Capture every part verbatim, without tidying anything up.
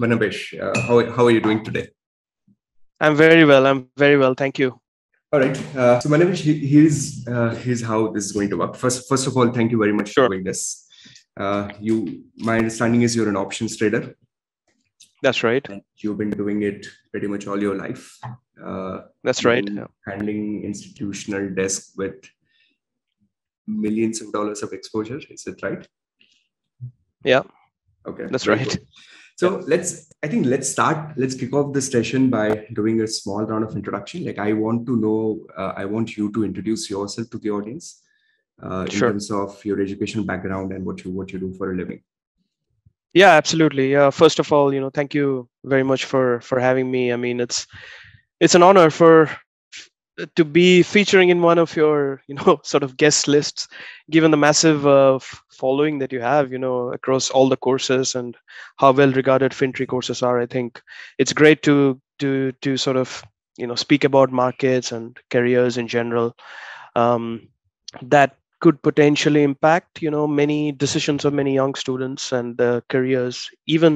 Vanabesh, uh, how, how are you doing today? I'm very well. I'm very well. Thank you. All right. Uh, so Vanabesh, here's, uh, here's how this is going to work. First, first of all, thank you very much sure. for doing this. Uh, you, my understanding is you're an options trader. That's right. And you've been doing it pretty much all your life. Uh, That's right. Yeah. Handling institutional desk with millions of dollars of exposure. Is it right? Yeah. Okay. That's right. Cool. So yeah. let's, I think let's start, let's kick off this session by doing a small round of introduction. Like I want to know, uh, I want you to introduce yourself to the audience uh, in sure. terms of your educational background and what you, what you do for a living. Yeah, absolutely. Uh, first of all, you know, thank you very much for for having me. I mean, it's it's an honor for to be featuring in one of your, you know, sort of guest lists, given the massive uh, following that you have, you know, across all the courses and how well regarded Fintree courses are. I think it's great to to to sort of, you know, speak about markets and careers in general. Um, that. could potentially impact, you know, many decisions of many young students and their uh, careers, even,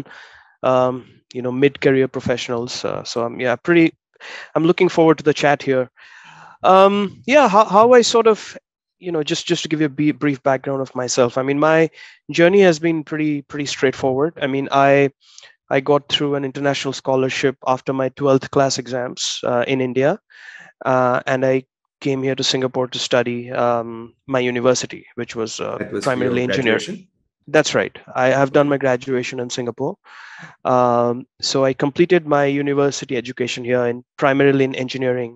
um, you know, mid-career professionals. Uh, so I'm, yeah, pretty, I'm looking forward to the chat here. Um, yeah, how, how I sort of, you know, just, just to give you a brief background of myself. I mean, my journey has been pretty, pretty straightforward. I mean, I, I got through an international scholarship after my twelfth class exams uh, in India, uh, and I came here to Singapore to study um, my university, which was, uh, that was primarily engineering. That's right. I have done my graduation in Singapore. Um, so I completed my university education here in primarily in engineering.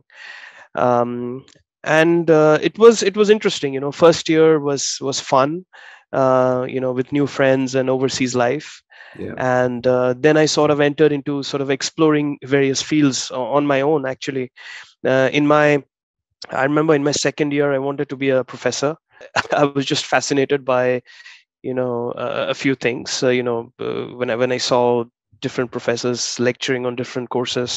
Um, and uh, it was it was interesting. You know, first year was was fun, uh, you know, with new friends and overseas life. Yeah. And uh, then I sort of entered into sort of exploring various fields on my own, actually. Uh, in my I remember in my second year, I wanted to be a professor. I was just fascinated by, you know, uh, a few things. Uh, you know, uh, when I when I saw different professors lecturing on different courses.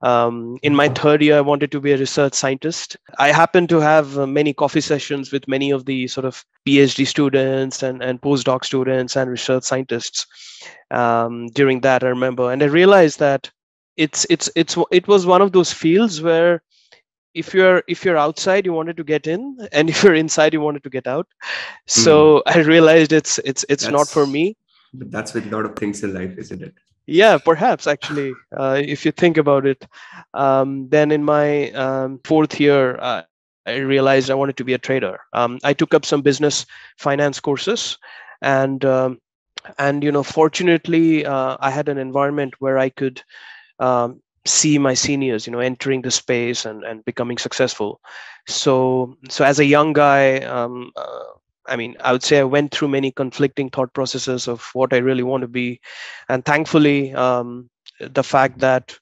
Um, in my third year, I wanted to be a research scientist. I happened to have uh, many coffee sessions with many of the sort of PhD students and, and postdoc students and research scientists um, during that, I remember. And I realized that it's it's it's it was one of those fields where If you're if you're outside, you wanted to get in, and if you're inside, you wanted to get out. So mm. I realized it's it's it's that's, not for me. But that's with a lot of things in life, isn't it? Yeah, perhaps actually, uh, if you think about it. Um, then in my um, fourth year, uh, I realized I wanted to be a trader. Um, I took up some business finance courses, and um, and you know, fortunately, uh, I had an environment where I could. Um, see my seniors, you know, entering the space and, and becoming successful. So, so as a young guy, um, uh, I mean, I would say I went through many conflicting thought processes of what I really want to be. And thankfully, um, the fact that,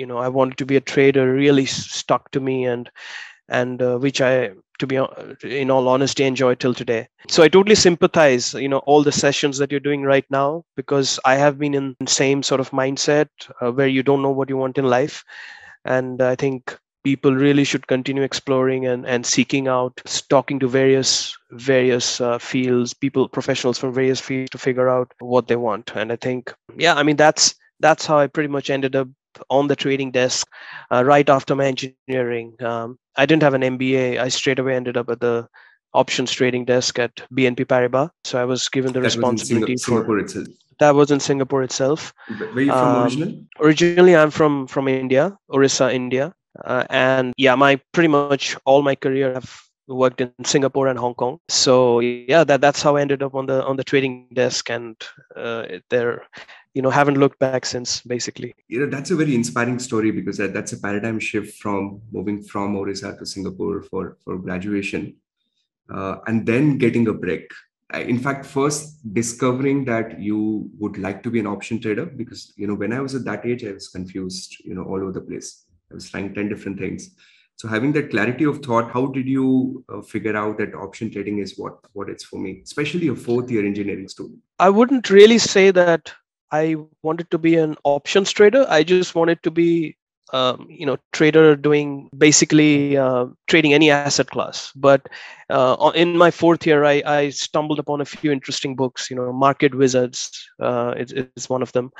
you know, I wanted to be a trader really stuck to me and, and uh, which I, to be in all honesty, enjoy till today. So I totally sympathize, you know, all the sessions that you're doing right now, because I have been in the same sort of mindset uh, where you don't know what you want in life. And I think people really should continue exploring and, and seeking out, talking to various, various uh, fields, people, professionals from various fields to figure out what they want. And I think, yeah, I mean, that's, that's how I pretty much ended up on the trading desk uh, right after my engineering. Um, I didn't have an M B A. I straight away ended up at the options trading desk at B N P Paribas. So I was given the that responsibility was Singapore, for Singapore itself. That was in Singapore itself. Where are you from um, originally? Originally, I'm from from India, Orissa, India, uh, and yeah, my pretty much all my career I've worked in Singapore and Hong Kong. So yeah, that that's how I ended up on the on the trading desk, and uh, there. You know, haven't looked back since, basically. You know, that's a very inspiring story, because that, that's a paradigm shift from moving from Orissa to Singapore for, for graduation uh, and then getting a break. In fact, first discovering that you would like to be an option trader, because, you know, when I was at that age, I was confused, you know, all over the place. I was trying ten different things. So having that clarity of thought, how did you uh, figure out that option trading is what, what it's for me, especially a fourth year engineering student? I wouldn't really say that I wanted to be an options trader. I just wanted to be um, you know, trader doing basically uh, trading any asset class. But uh, in my fourth year, I, I stumbled upon a few interesting books. You know, Market Wizards uh, is, is one of them,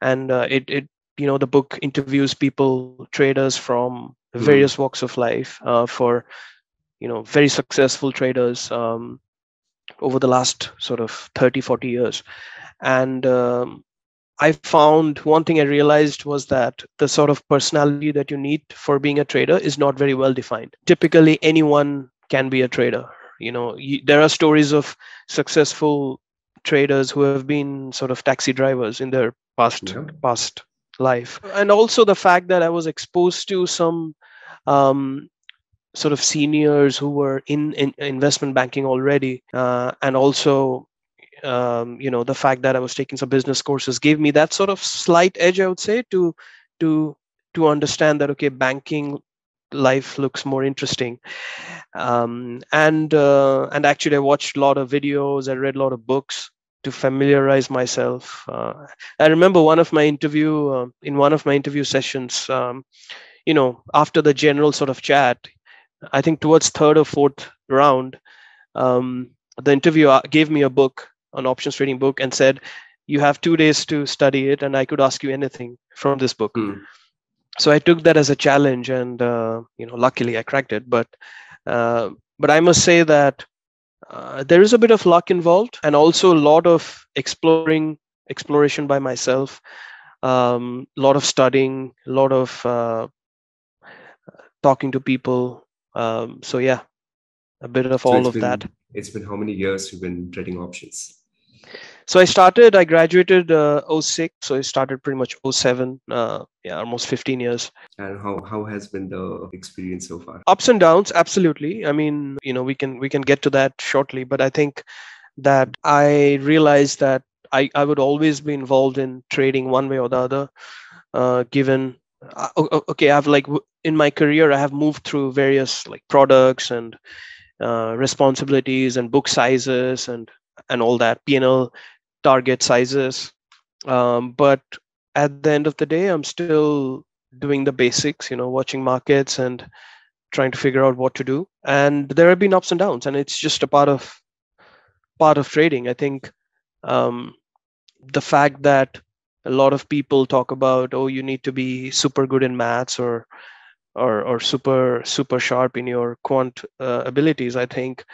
and uh, it it you know the book interviews people, traders from various mm-hmm. walks of life, uh, for you know very successful traders um, over the last sort of thirty, forty years, and um, I found one thing I realized was that the sort of personality that you need for being a trader is not very well defined. Typically, anyone can be a trader. You know, you, there are stories of successful traders who have been sort of taxi drivers in their past yeah. past life. And also the fact that I was exposed to some um, sort of seniors who were in, in investment banking already, uh, and also Um, you know, the fact that I was taking some business courses gave me that sort of slight edge, I would say, to to to understand that, okay, banking life looks more interesting. Um, and uh, and actually, I watched a lot of videos. I read a lot of books to familiarize myself. Uh, I remember one of my interview uh, in one of my interview sessions, um, you know, after the general sort of chat, I think towards third or fourth round, um, the interviewer gave me a book, an options trading book, and said, you have two days to study it and I could ask you anything from this book. Mm. So I took that as a challenge, and uh, you know, luckily I cracked it. But uh, but I must say that uh, there is a bit of luck involved, and also a lot of exploring, exploration by myself, a um, lot of studying, a lot of uh, talking to people. Um, so yeah, a bit of so all of been, that. It's been how many years you've been trading options? So I started, I graduated uh, oh six, so I started pretty much oh seven, uh, yeah, almost fifteen years. And how, how has been the experience so far? Ups and downs, absolutely. I mean, you know, we can we can get to that shortly, but I think that I realized that I, I would always be involved in trading one way or the other, uh, given, uh, okay, I've like, in my career, I have moved through various like products and uh, responsibilities and book sizes and and all that, P and L target sizes, um, but at the end of the day, I'm still doing the basics, you know, watching markets and trying to figure out what to do. And there have been ups and downs, and it's just a part of part of trading. I think um, the fact that a lot of people talk about, oh, you need to be super good in maths or or or super super sharp in your quant uh, abilities, I think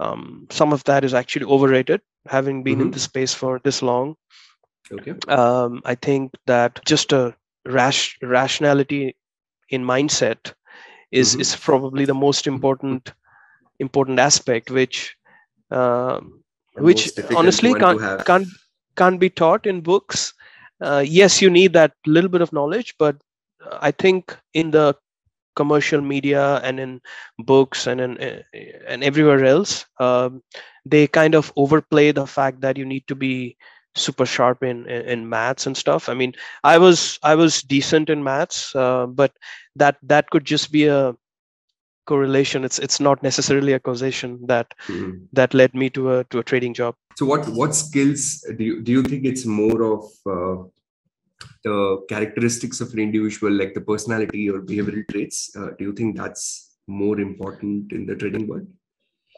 Um, some of that is actually overrated, having been mm-hmm. in this space for this long. Okay. Um, I think that just a rash, rationality in mindset is mm-hmm. is probably the most important important aspect, which uh, which honestly can't can't can't be taught in books. Uh, yes, you need that little bit of knowledge, but I think in the commercial media and in books and in, and everywhere else, um, they kind of overplay the fact that you need to be super sharp in, in, in maths and stuff. I mean, I was I was decent in maths, uh, but that that could just be a correlation. It's it's not necessarily a causation that mm-hmm. that led me to a to a trading job. So what what skills do you, do you think it's more of uh... the characteristics of an individual, like the personality or behavioral traits? Uh, do you think that's more important in the trading world?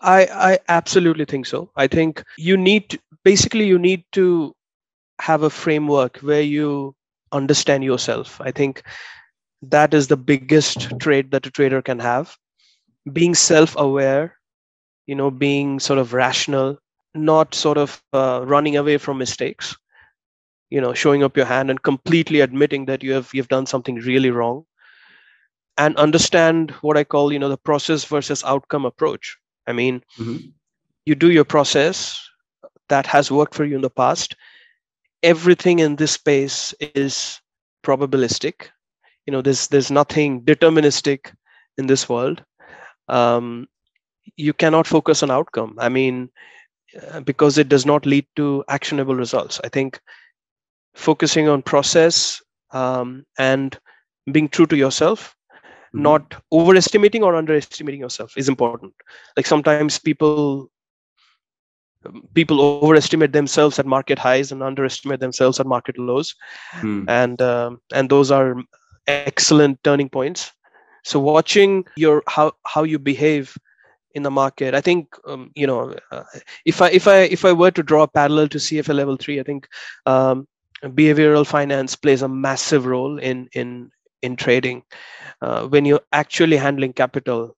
I, I absolutely think so. I think you need, basically you need to have a framework where you understand yourself. I think that is the biggest trait that a trader can have. Being self-aware, you know, being sort of rational, not sort of uh, running away from mistakes. You know, showing up your hand and completely admitting that you have you've done something really wrong, and understand what I call, you know, the process versus outcome approach. I mean, mm-hmm. you do your process that has worked for you in the past. Everything in this space is probabilistic. You know, there's there's nothing deterministic in this world. Um, you cannot focus on outcome. I mean, because it does not lead to actionable results. I think focusing on process um, and being true to yourself, mm-hmm. not overestimating or underestimating yourself, is important. Like sometimes people people overestimate themselves at market highs and underestimate themselves at market lows, mm. and um, and those are excellent turning points. So watching your how how you behave in the market, I think um, you know uh, if I if I if I were to draw a parallel to C F A level three, I think um, behavioral finance plays a massive role in in in trading uh, when you're actually handling capital.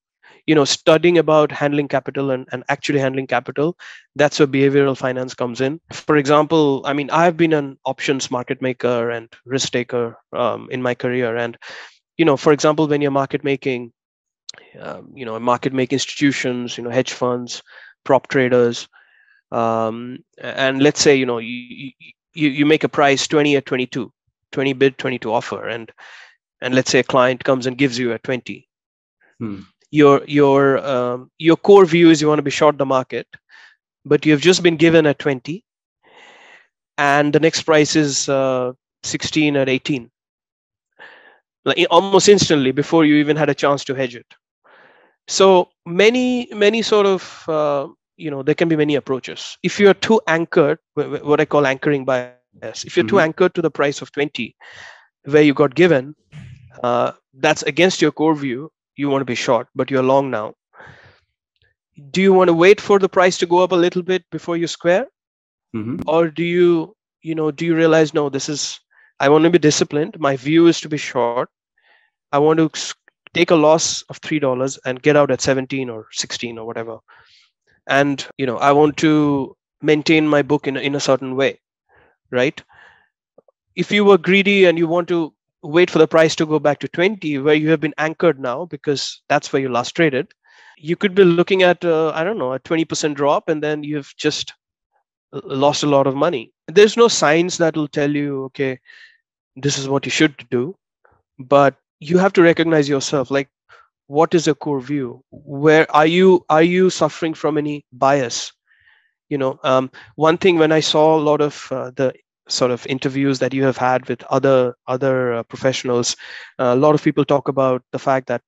You know, studying about handling capital and, and actually handling capital, that's where behavioral finance comes in. For example, I mean, I've been an options market maker and risk taker um, in my career. And, you know, for example, when you're market making, um, you know, market make institutions, you know, hedge funds, prop traders, um, and let's say, you know, you, you, you make a price twenty or twenty-two, twenty bid, twenty-two offer. And, and let's say a client comes and gives you a twenty. Hmm. Your your um, your core view is you want to be short the market, but you have just been given a twenty, and the next price is uh, sixteen or eighteen. Like almost instantly, before you even had a chance to hedge it. So many many sort of uh, you know there can be many approaches. If you are too anchored, what I call anchoring bias. If you're mm-hmm. too anchored to the price of twenty, where you got given, uh, that's against your core view. You want to be short, but you're long now. Do you want to wait for the price to go up a little bit before you square? Mm-hmm. Or do you, you know, do you realize, no, this is, I want to be disciplined. My view is to be short. I want to take a loss of three dollars and get out at seventeen or sixteen or whatever. And, you know, I want to maintain my book in, in a certain way, right? If you were greedy and you want to wait for the price to go back to twenty, where you have been anchored now because that's where you last traded, you could be looking at, uh, I don't know, a twenty percent drop, and then you've just lost a lot of money. There's no science that will tell you, okay, this is what you should do, but you have to recognize yourself. Like, what is your core view? Where are you? Are you suffering from any bias? You know, um, one thing when I saw a lot of uh, the sort of interviews that you have had with other other uh, professionals, uh, a lot of people talk about the fact that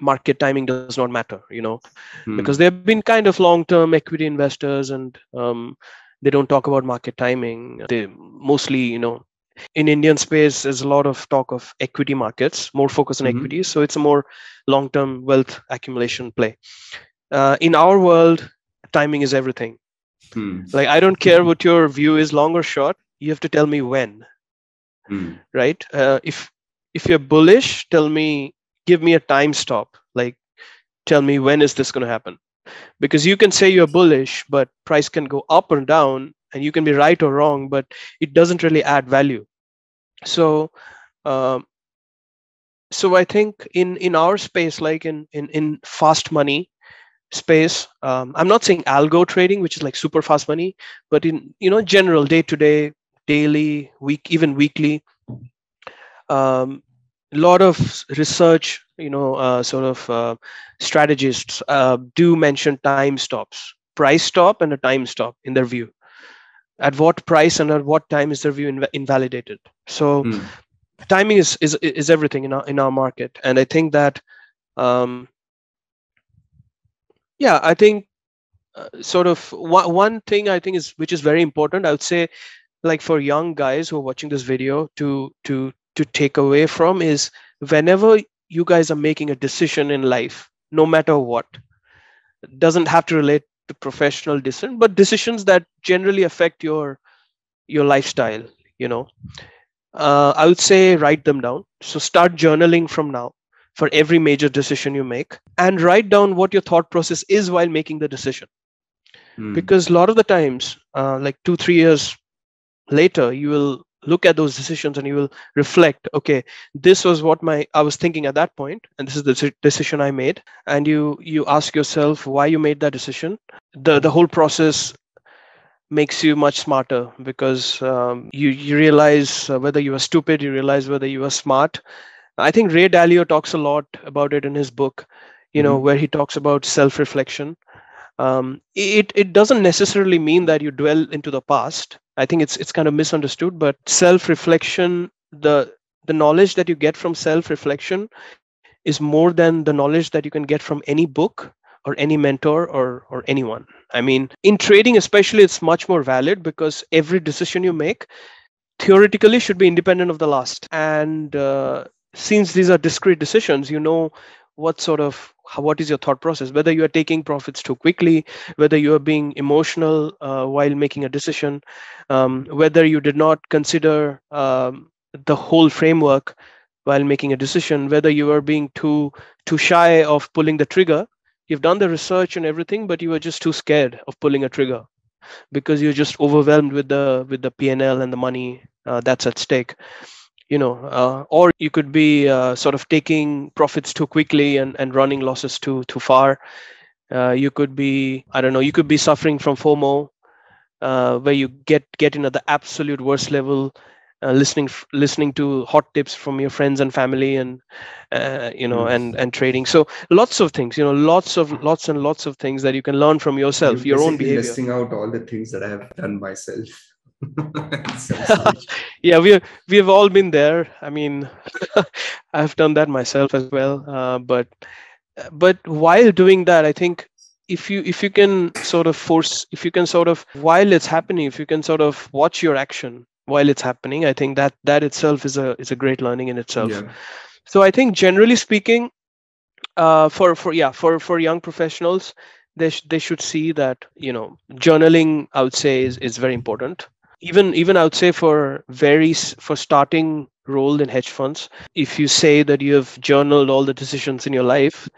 market timing does not matter, you know, mm. because they've been kind of long-term equity investors, and um, they don't talk about market timing. They mostly, you know, in Indian space, there's a lot of talk of equity markets, more focus on mm-hmm. equities. So it's a more long-term wealth accumulation play. Uh, in our world, timing is everything. Mm. Like, I don't care what your view is, long or short. You have to tell me when, mm. right? Uh, if if you're bullish, tell me, give me a time stop. Like, tell me when is this going to happen? Because you can say you're bullish, but price can go up or down, and you can be right or wrong, but it doesn't really add value. So, um, so I think in in our space, like in in in fast money space, um, I'm not saying algo trading, which is like super fast money, but in you know general day to day. Daily, week, even weekly. A um, lot of research, you know, uh, sort of uh, strategists uh, do mention time stops, price stop and a time stop in their view. At what price and at what time is their view inv- invalidated? So, mm. timing is is is everything in our in our market, and I think that, um, yeah, I think uh, sort of one one thing I think is which is very important. I would say, like for young guys who are watching this video to to to take away from is whenever you guys are making a decision in life, no matter what, it doesn't have to relate to professional decision, but decisions that generally affect your your lifestyle, you know, uh, I would say write them down. So start journaling from now for every major decision you make, and write down what your thought process is while making the decision. Mm. Because a lot of the times, uh, like two, three years later, you will look at those decisions and you will reflect, okay, this was what my I was thinking at that point, and this is the decision I made. And you you ask yourself why you made that decision. The the whole process makes you much smarter, because um, you, you realize whether you are stupid, you realize whether you are smart. I think Ray Dalio talks a lot about it in his book, you mm-hmm. know, where he talks about self-reflection. Um, it it doesn't necessarily mean that you dwell into the past. I think it's it's kind of misunderstood, but self-reflection, the the knowledge that you get from self-reflection is more than the knowledge that you can get from any book or any mentor or or anyone. I mean, in trading especially, it's much more valid, because every decision you make theoretically should be independent of the last. And uh, since these are discrete decisions, you know what sort of, what is your thought process, whether you are taking profits too quickly, whether you are being emotional uh, while making a decision, um, whether you did not consider um, the whole framework while making a decision, whether you are being too too shy of pulling the trigger. You've done the research and everything, but you were just too scared of pulling a trigger because you're just overwhelmed with the with the P and L and the money uh, that's at stake. You know, uh, or you could be uh, sort of taking profits too quickly and, and running losses too too far. Uh, you could be, I don't know, you could be suffering from FOMO, uh, where you get get into the absolute worst level, uh, listening listening to hot tips from your friends and family, and uh, you know, and and trading. So lots of things, you know, lots of lots and lots of things that you can learn from yourself, your own behavior. Listing out all the things that I have done myself. Yeah, we're we've all been there. I mean, I've done that myself as well. Uh, but but while doing that, I think if you if you can sort of force, if you can sort of while it's happening, if you can sort of watch your action while it's happening, I think that that itself is a is a great learning in itself. Yeah. So I think generally speaking, uh, for for yeah for for young professionals, they sh- they should see that, you know, journaling, I would say, is is very important. Even even I would say for very for starting role in hedge funds, if you say that you have journaled all the decisions in your life,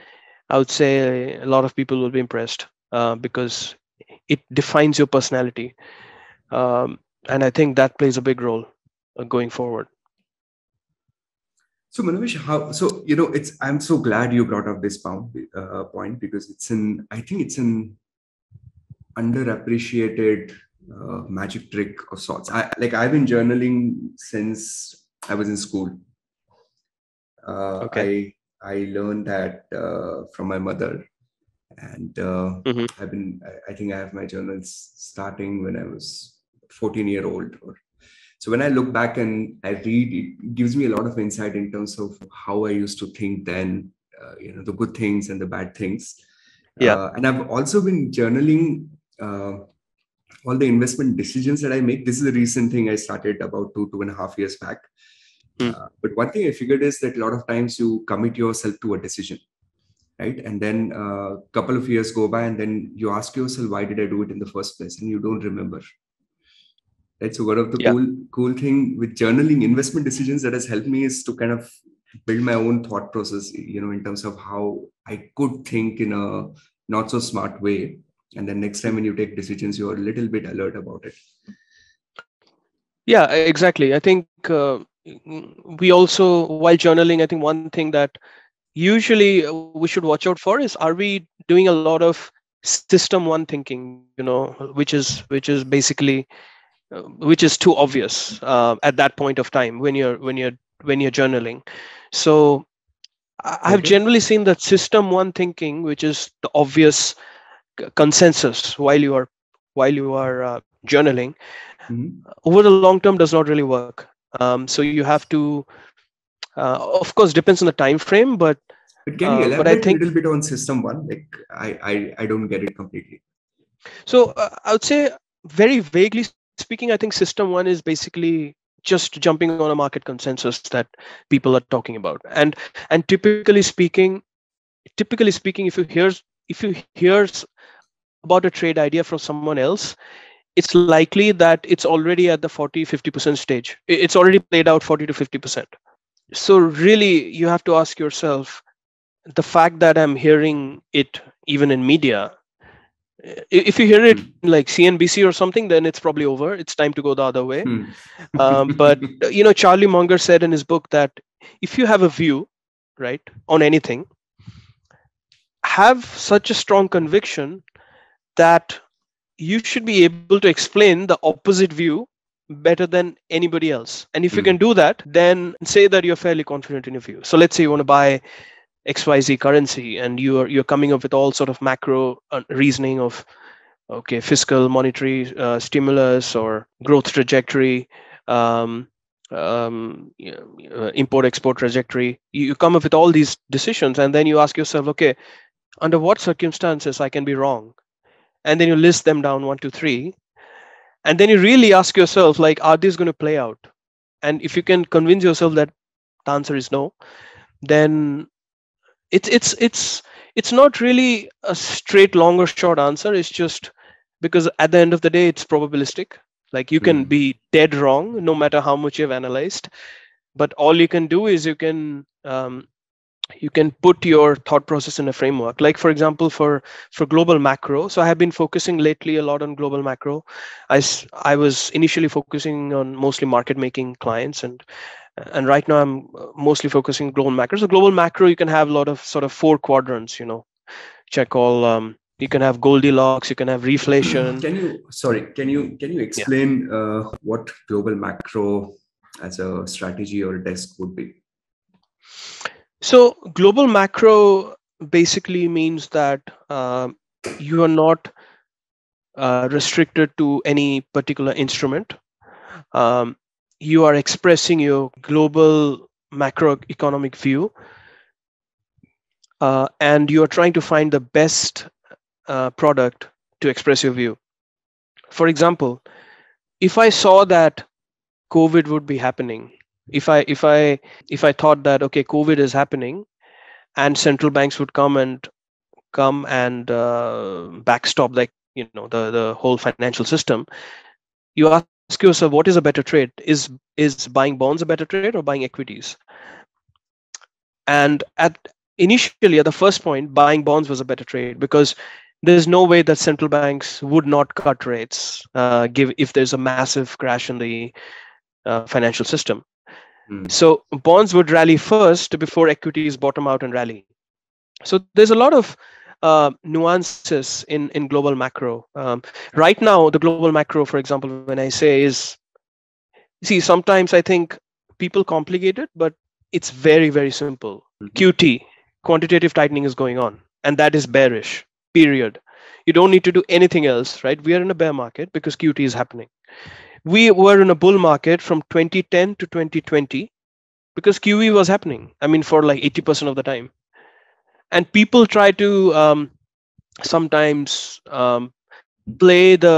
I would say a lot of people will be impressed uh, because it defines your personality, um, and I think that plays a big role uh, going forward. So Manoj, how so? You know, it's I'm so glad you brought up this pound, uh, point because it's an I think it's an underappreciated Uh, magic trick of sorts. I like I've been journaling since I was in school. Uh, okay. I I learned that uh, from my mother, and uh, mm-hmm. I've been. I think I have my journals starting when I was fourteen year old. Or, so when I look back and I read, it gives me a lot of insight in terms of how I used to think then. Uh, you know, the good things and the bad things. Yeah. Uh, and I've also been journaling. Uh, all the investment decisions that I make. This is a recent thing I started about two, two and a half years back. Mm. Uh, but one thing I figured is that a lot of times you commit yourself to a decision, right? And then a uh, couple of years go by and then you ask yourself, why did I do it in the first place? And you don't remember, right? So one of the yeah. cool, cool thing with journaling investment decisions that has helped me is to kind of build my own thought process, you know, in terms of how I could think in a not so smart way. And then next time when you take decisions, you're a little bit alert about it. Yeah, exactly. I think uh, we also, while journaling, I think one thing that usually we should watch out for is, are we doing a lot of system one thinking, you know, which is which is basically, uh, which is too obvious uh, at that point of time when you're when you're when you're journaling. So I have okay. generally seen that system one thinking, which is the obvious consensus while you are while you are uh, journaling, mm-hmm. over the long term does not really work. Um, so you have to, uh, of course, depends on the time frame. But but can you uh, elaborate I think, a little bit on system one? Like I I, I don't get it completely. So uh, I would say, very vaguely speaking, I think system one is basically just jumping on a market consensus that people are talking about. And and typically speaking, typically speaking, if you hear if you hear about a trade idea from someone else, it's likely that it's already at the forty, fifty percent stage. It's already played out forty to fifty percent. So really, you have to ask yourself, the fact that I'm hearing it even in media, if you hear it mm. like C N B C or something, then it's probably over. It's time to go the other way. Mm. um, but, you know, Charlie Munger said in his book that if you have a view, right, on anything, have such a strong conviction that you should be able to explain the opposite view better than anybody else. And if mm. you can do that, then say that you're fairly confident in your view. So let's say you want to buy X Y Z currency and you're you're coming up with all sort of macro reasoning of, okay, fiscal, monetary uh, stimulus or growth trajectory, um, um, you know, import-export trajectory. You, you come up with all these decisions and then you ask yourself, okay, under what circumstances I can be wrong? And then you list them down, one, two, three. And then you really ask yourself, like, are these going to play out? And if you can convince yourself that the answer is no, then it's it's it's it's not really a straight long or short answer. It's just because at the end of the day, it's probabilistic. Like you can mm. be dead wrong, no matter how much you've analyzed. But all you can do is you can um, you can put your thought process in a framework. Like, for example, for for global macro. So I have been focusing lately a lot on global macro. I, I was initially focusing on mostly market making clients, and and right now I'm mostly focusing on global macro. So global macro, you can have a lot of sort of four quadrants. You know, check all. Um, You can have Goldilocks. You can have reflation. Can you sorry? Can you can you explain yeah. uh, what global macro as a strategy or a desk would be? So global macro basically means that uh, you are not uh, restricted to any particular instrument. Um, you are expressing your global macroeconomic view, uh, and you are trying to find the best Uh, product to express your view. For example, if I saw that COVID would be happening, if I if I if I thought that okay, COVID is happening, and central banks would come and come and uh, backstop, like you know the the whole financial system. You ask yourself, what is a better trade? Is is buying bonds a better trade or buying equities? And at initially at the first point, buying bonds was a better trade because there's no way that central banks would not cut rates uh, give if there's a massive crash in the uh, financial system. Mm. So bonds would rally first before equities bottom out and rally. So there's a lot of uh, nuances in, in global macro. Um, right now, the global macro, for example, when I say is, see, sometimes I think people complicate it, but it's very, very simple. Q T, quantitative tightening, is going on, and that is bearish, period. You don't need to do anything else, right? We are in a bear market because Q T is happening. We were in a bull market from twenty ten to twenty twenty because Q E was happening. I mean, for like eighty percent of the time. And people try to um, sometimes um, play the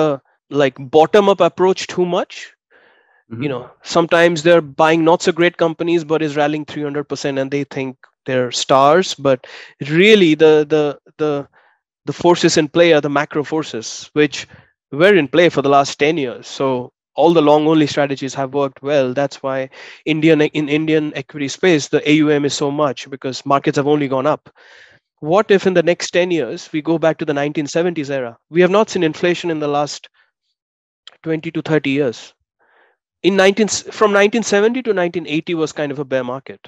like bottom-up approach too much. Mm-hmm. You know, sometimes they're buying not so great companies, but is rallying three hundred percent, and they think they're stars, but really the the the the forces in play are the macro forces, which were in play for the last ten years. So all the long only strategies have worked well. That's why Indian in Indian equity space, the A U M is so much, because markets have only gone up. What if in the next ten years we go back to the nineteen seventies era? We have not seen inflation in the last twenty to thirty years. In nineteen from nineteen seventy to nineteen eighty was kind of a bear market.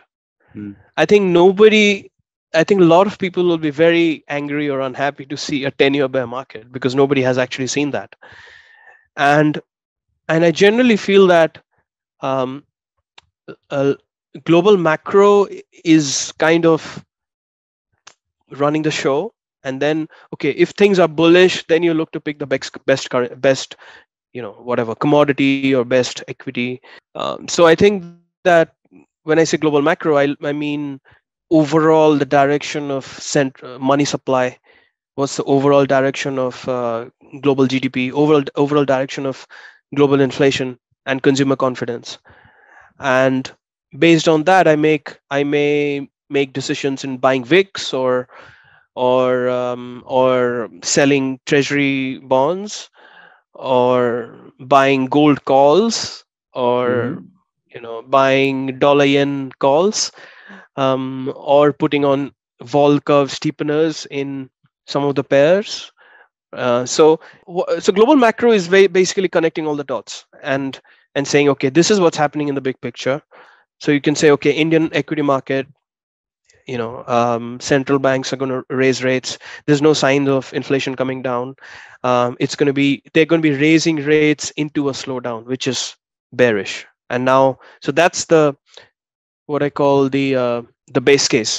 I think nobody, I think a lot of people will be very angry or unhappy to see a ten-year bear market because nobody has actually seen that. And and I generally feel that um, uh, global macro is kind of running the show. And then, okay, if things are bullish, then you look to pick the best, best, best, you know, whatever commodity or best equity. Um, so I think that when I say global macro, I, I mean overall the direction of cent- money supply. What's the overall direction of uh, global G D P? Overall, overall direction of global inflation and consumer confidence. And based on that, I make I may make decisions in buying V I X or or um, or selling treasury bonds or buying gold calls or. Mm-hmm. You know, buying dollar yen calls, um, or putting on vol curve steepeners in some of the pairs. Uh, so, so global macro is very basically connecting all the dots and and saying, okay, this is what's happening in the big picture. So you can say, okay, Indian equity market, you know, um, central banks are going to raise rates. There's no sign of inflation coming down. Um, it's going to be they're going to be raising rates into a slowdown, which is bearish. And now, so that's the what I call the uh, the base case,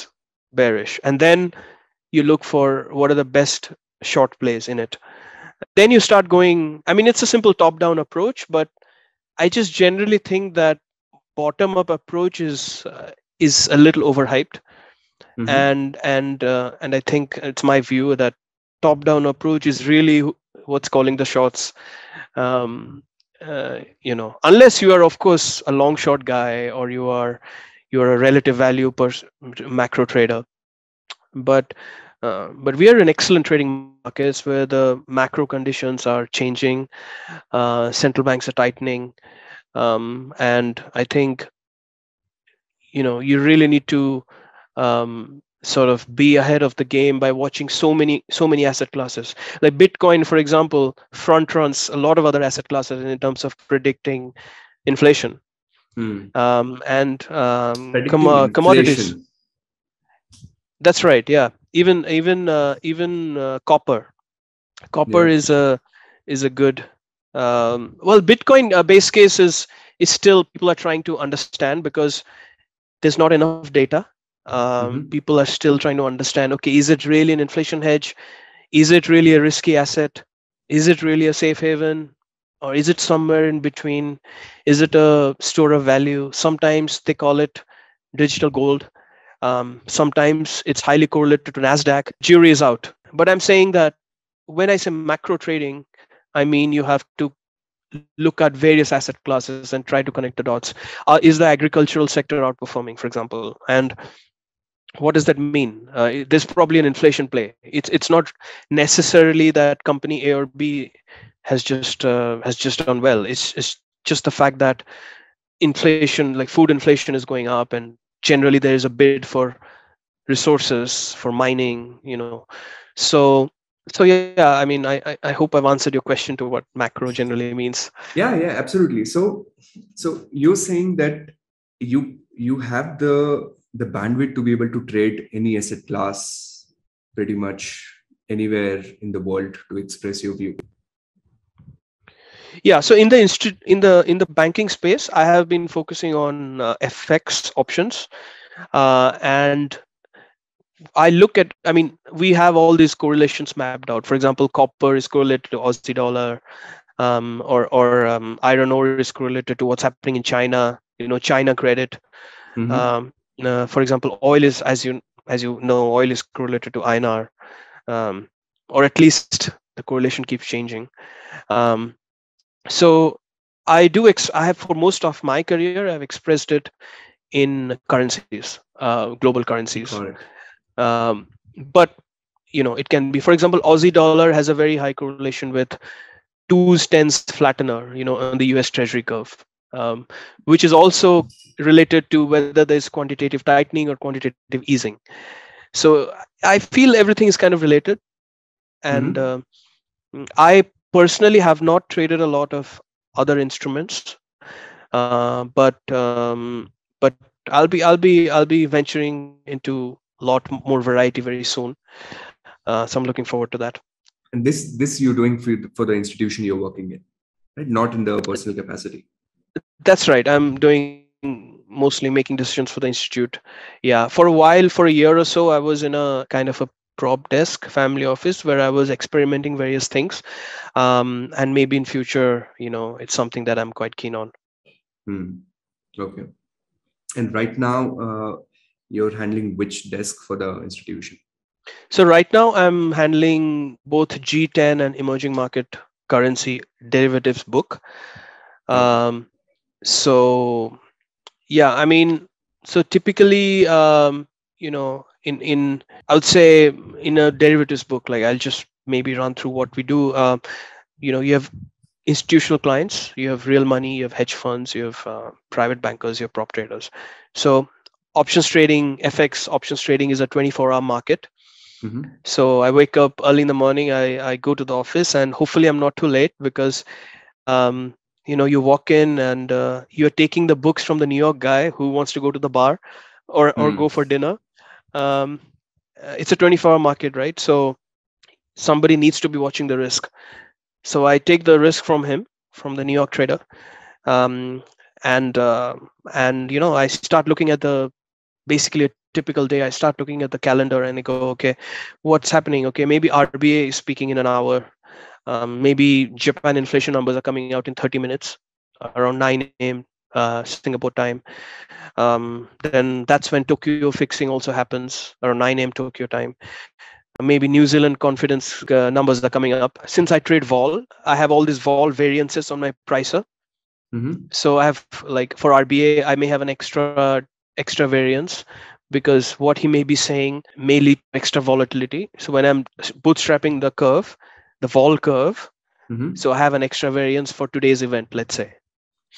bearish. And then you look for what are the best short plays in it. Then you start going. I mean, it's a simple top-down approach, but I just generally think that bottom-up approach is uh, is a little overhyped. Mm-hmm. And and uh, and I think it's my view that top-down approach is really what's calling the shots. Um, Uh, you know, unless you are, of course, a long short guy, or you are, you're a relative value per macro trader. But uh, but we are in excellent trading markets where the macro conditions are changing, uh, central banks are tightening, um, and I think you know you really need to um, sort of be ahead of the game by watching so many so many asset classes. Like Bitcoin, for example, front runs a lot of other asset classes in terms of predicting inflation. Mm. Um, and um, com inflation. commodities. That's right. Yeah. Even even uh, even uh, copper. Copper yeah. is a is a good. Um, well, Bitcoin uh, base case is is still people are trying to understand because there's not enough data. Um, mm-hmm. People are still trying to understand. Okay, is it really an inflation hedge? Is it really a risky asset? Is it really a safe haven? Or is it somewhere in between? Is it a store of value? Sometimes they call it digital gold. Um, sometimes it's highly correlated to NASDAQ. Jury is out. But I'm saying that when I say macro trading, I mean you have to look at various asset classes and try to connect the dots. Uh, is the agricultural sector outperforming, for example? And what does that mean? Uh, there's probably an inflation play. It's, it's not necessarily that company A or B has just uh, has just done well. It's, it's just the fact that inflation, like food inflation, is going up, and generally there is a bid for resources, for mining, you know. So so yeah, I mean, I I hope I've answered your question to what macro generally means. Yeah, yeah, absolutely. So so you're saying that you you have the the bandwidth to be able to trade any asset class, pretty much anywhere in the world, to express your view. Yeah, so in the inst- in the in the banking space, I have been focusing on uh, F X options, uh, and I look at. I mean, we have all these correlations mapped out. For example, copper is correlated to Aussie dollar, um, or or um, iron ore is correlated to what's happening in China. You know, China credit. Mm-hmm. um, uh, for example, oil is, as you as you know, oil is correlated to I N R, um, or at least the correlation keeps changing. Um, So I do, ex I have for most of my career, I've expressed it in currencies, uh, global currencies. Um, but, you know, it can be, for example, Aussie dollar has a very high correlation with two's tens flattener, you know, on the U S Treasury curve, um, which is also related to whether there's quantitative tightening or quantitative easing. So I feel everything is kind of related. And mm-hmm. uh, I personally have not traded a lot of other instruments, uh, but um, but I'll be I'll be I'll be venturing into a lot more variety very soon. Uh, so I'm looking forward to that. And this this you're doing for for the institution you're working in, right? Not in the personal capacity. That's right. I'm doing mostly making decisions for the institute. Yeah. For a while, for a year or so, I was in a kind of a prop desk family office where I was experimenting various things, um, and maybe in future, you know, it's something that I'm quite keen on. Hmm. Okay. And right now, uh, you're handling which desk for the institution? So right now I'm handling both G ten and emerging market currency derivatives book. Um, so yeah, I mean, so typically, um, you know, In, in I would say in a derivatives book, like I'll just maybe run through what we do. Uh, you know, you have institutional clients, you have real money, you have hedge funds, you have uh, private bankers, you have prop traders. So options trading, F X options trading is a twenty-four hour market. Mm-hmm. So I wake up early in the morning, I, I go to the office, and hopefully I'm not too late because, um, you know, you walk in and uh, you're taking the books from the New York guy who wants to go to the bar or, or mm. go for dinner. Um, it's a twenty-four hour market, right? So somebody needs to be watching the risk. So I take the risk from him, from the New York trader, um, and uh, and you know I start looking at the basically a typical day. I start looking at the calendar and I go, okay, what's happening? Okay, maybe R B A is speaking in an hour. Um, maybe Japan inflation numbers are coming out in thirty minutes, around nine A M Uh, Singapore time. Um, then that's when Tokyo fixing also happens, or nine A M Tokyo time. Maybe New Zealand confidence uh, numbers are coming up. Since I trade vol, I have all these vol variances on my pricer. Mm-hmm. So I have, like, for R B A, I may have an extra extra variance, because what he may be saying may lead to extra volatility. So when I'm bootstrapping the curve, the vol curve, mm-hmm. so I have an extra variance for today's event, let's say.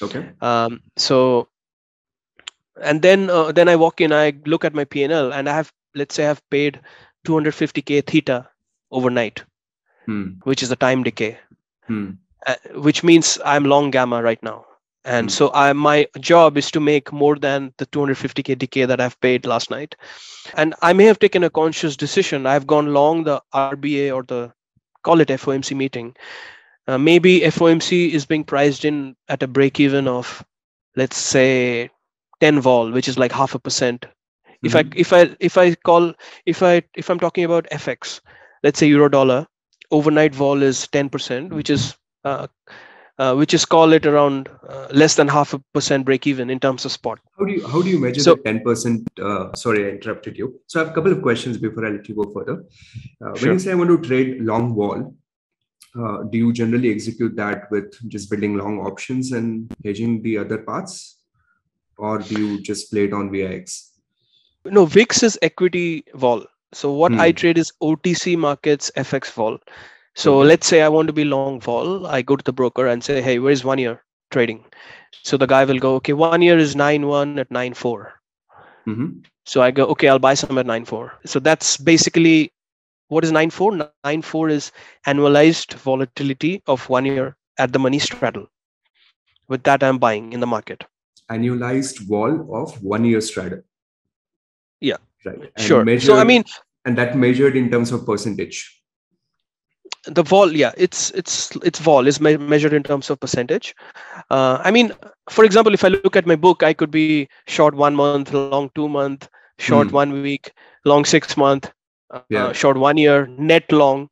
Okay. Um, so, and then uh, then I walk in, I look at my P and L, and I have, let's say I've paid two hundred fifty K theta overnight, hmm. which is the time decay, hmm. uh, which means I'm long gamma right now. And mm-hmm. so I, my job is to make more than the two hundred fifty K decay that I've paid last night. And I may have taken a conscious decision. I've gone long the R B A or the, call it F O M C meeting. Uh, maybe F O M C is being priced in at a break even of, let's say, ten vol, which is like half a percent. Mm-hmm. If I if I if I call if I if I'm talking about F X, let's say euro dollar, overnight vol is ten percent, which is uh, Uh, which is call it around uh, less than half a percent break even in terms of spot. How do you how do you measure so, the ten percent? Uh, sorry, I interrupted you. So I have a couple of questions before I let you go further. Uh, sure. When you say I want to trade long vol, uh, do you generally execute that with just building long options and hedging the other parts? Or do you just play it on V I X? No, V I X is equity vol. So what hmm. I trade is O T C markets, F X vol. So let's say I want to be long vol. I go to the broker and say, hey, where's one year trading? So the guy will go, okay, one year is nine one at nine four. Mm-hmm. So I go, okay, I'll buy some at nine four. So that's basically, what is nine four? nine four is annualized volatility of one year at the money straddle. With that, I'm buying in the market. Annualized vol of one year straddle. Yeah, right. And sure. Measured, so I mean, and that measured in terms of percentage. The vol, yeah, it's it's it's vol is me- measured in terms of percentage. Uh, I mean, for example, if I look at my book, I could be short one month, long two month, short mm. one week, long six month, uh, yeah. short one year, net long,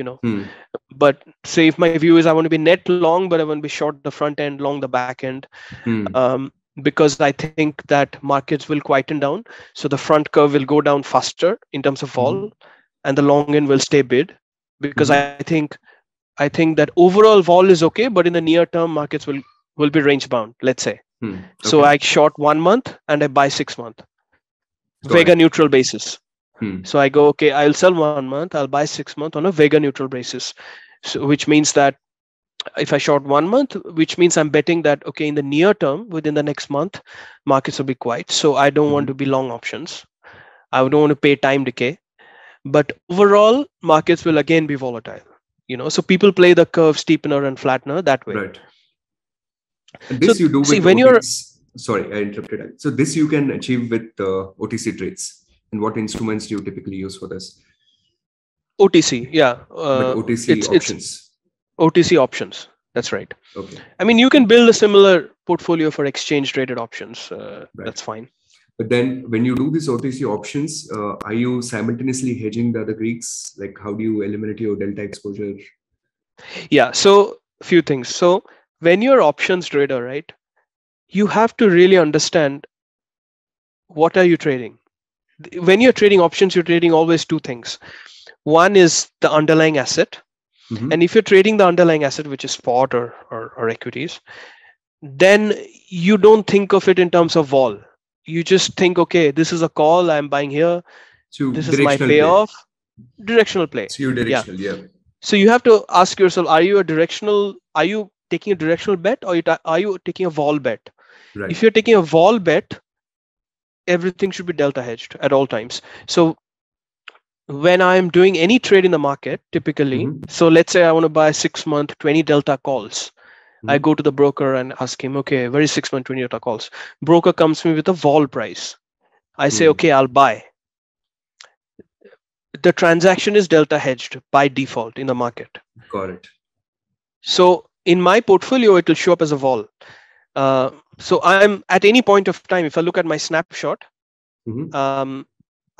you know. Mm. But say if my view is I want to be net long, but I want to be short the front end, long the back end, mm. um, because I think that markets will quieten down. So the front curve will go down faster in terms of vol, mm. and the long end will stay bid. Because mm-hmm. I think I think that overall vol is okay, but in the near term, markets will, will be range bound, let's say. Mm, okay. So I short one month and I buy six month. Got vega it. Neutral basis. Mm. So I go, okay, I'll sell one month, I'll buy six month on a vega neutral basis. So which means that if I short one month, which means I'm betting that, okay, in the near term, within the next month, markets will be quiet. So I don't mm-hmm. want to be long options. I don't want to pay time decay. But overall, markets will again be volatile, you know. So people play the curve steepener and flattener that way. Right. And this so, you do with see, when you're sorry, I interrupted. So this you can achieve with uh, O T C trades. And what instruments do you typically use for this? O T C, yeah. Uh, but O T C it's, options. It's O T C options. That's right. Okay. I mean, you can build a similar portfolio for exchange-traded options. Uh, right. That's fine. But then when you do these O T C options, uh, are you simultaneously hedging the other Greeks? Like how do you eliminate your delta exposure? Yeah, so a few things. So when you're options trader, right, you have to really understand what are you trading? When you're trading options, you're trading always two things. One is the underlying asset. Mm-hmm. And if you're trading the underlying asset, which is spot or, or, or equities, then you don't think of it in terms of vol. You just think, okay, this is a call, I'm buying here. So this is my payoff. Play. Directional play. So you're directional, yeah. yeah. So you have to ask yourself, are you a directional, are you taking a directional bet or you ta- are you taking a vol bet? Right. If you're taking a vol bet, everything should be delta hedged at all times. So when I'm doing any trade in the market, typically, mm-hmm. so let's say I want to buy six month, twenty delta calls. I go to the broker and ask him, okay, where is six month twenty delta calls? Broker comes to me with a vol price. I say, mm. okay, I'll buy. The transaction is delta hedged by default in the market. Got it. So in my portfolio, it will show up as a vol. Uh, so I'm at any point of time, if I look at my snapshot, mm-hmm. um,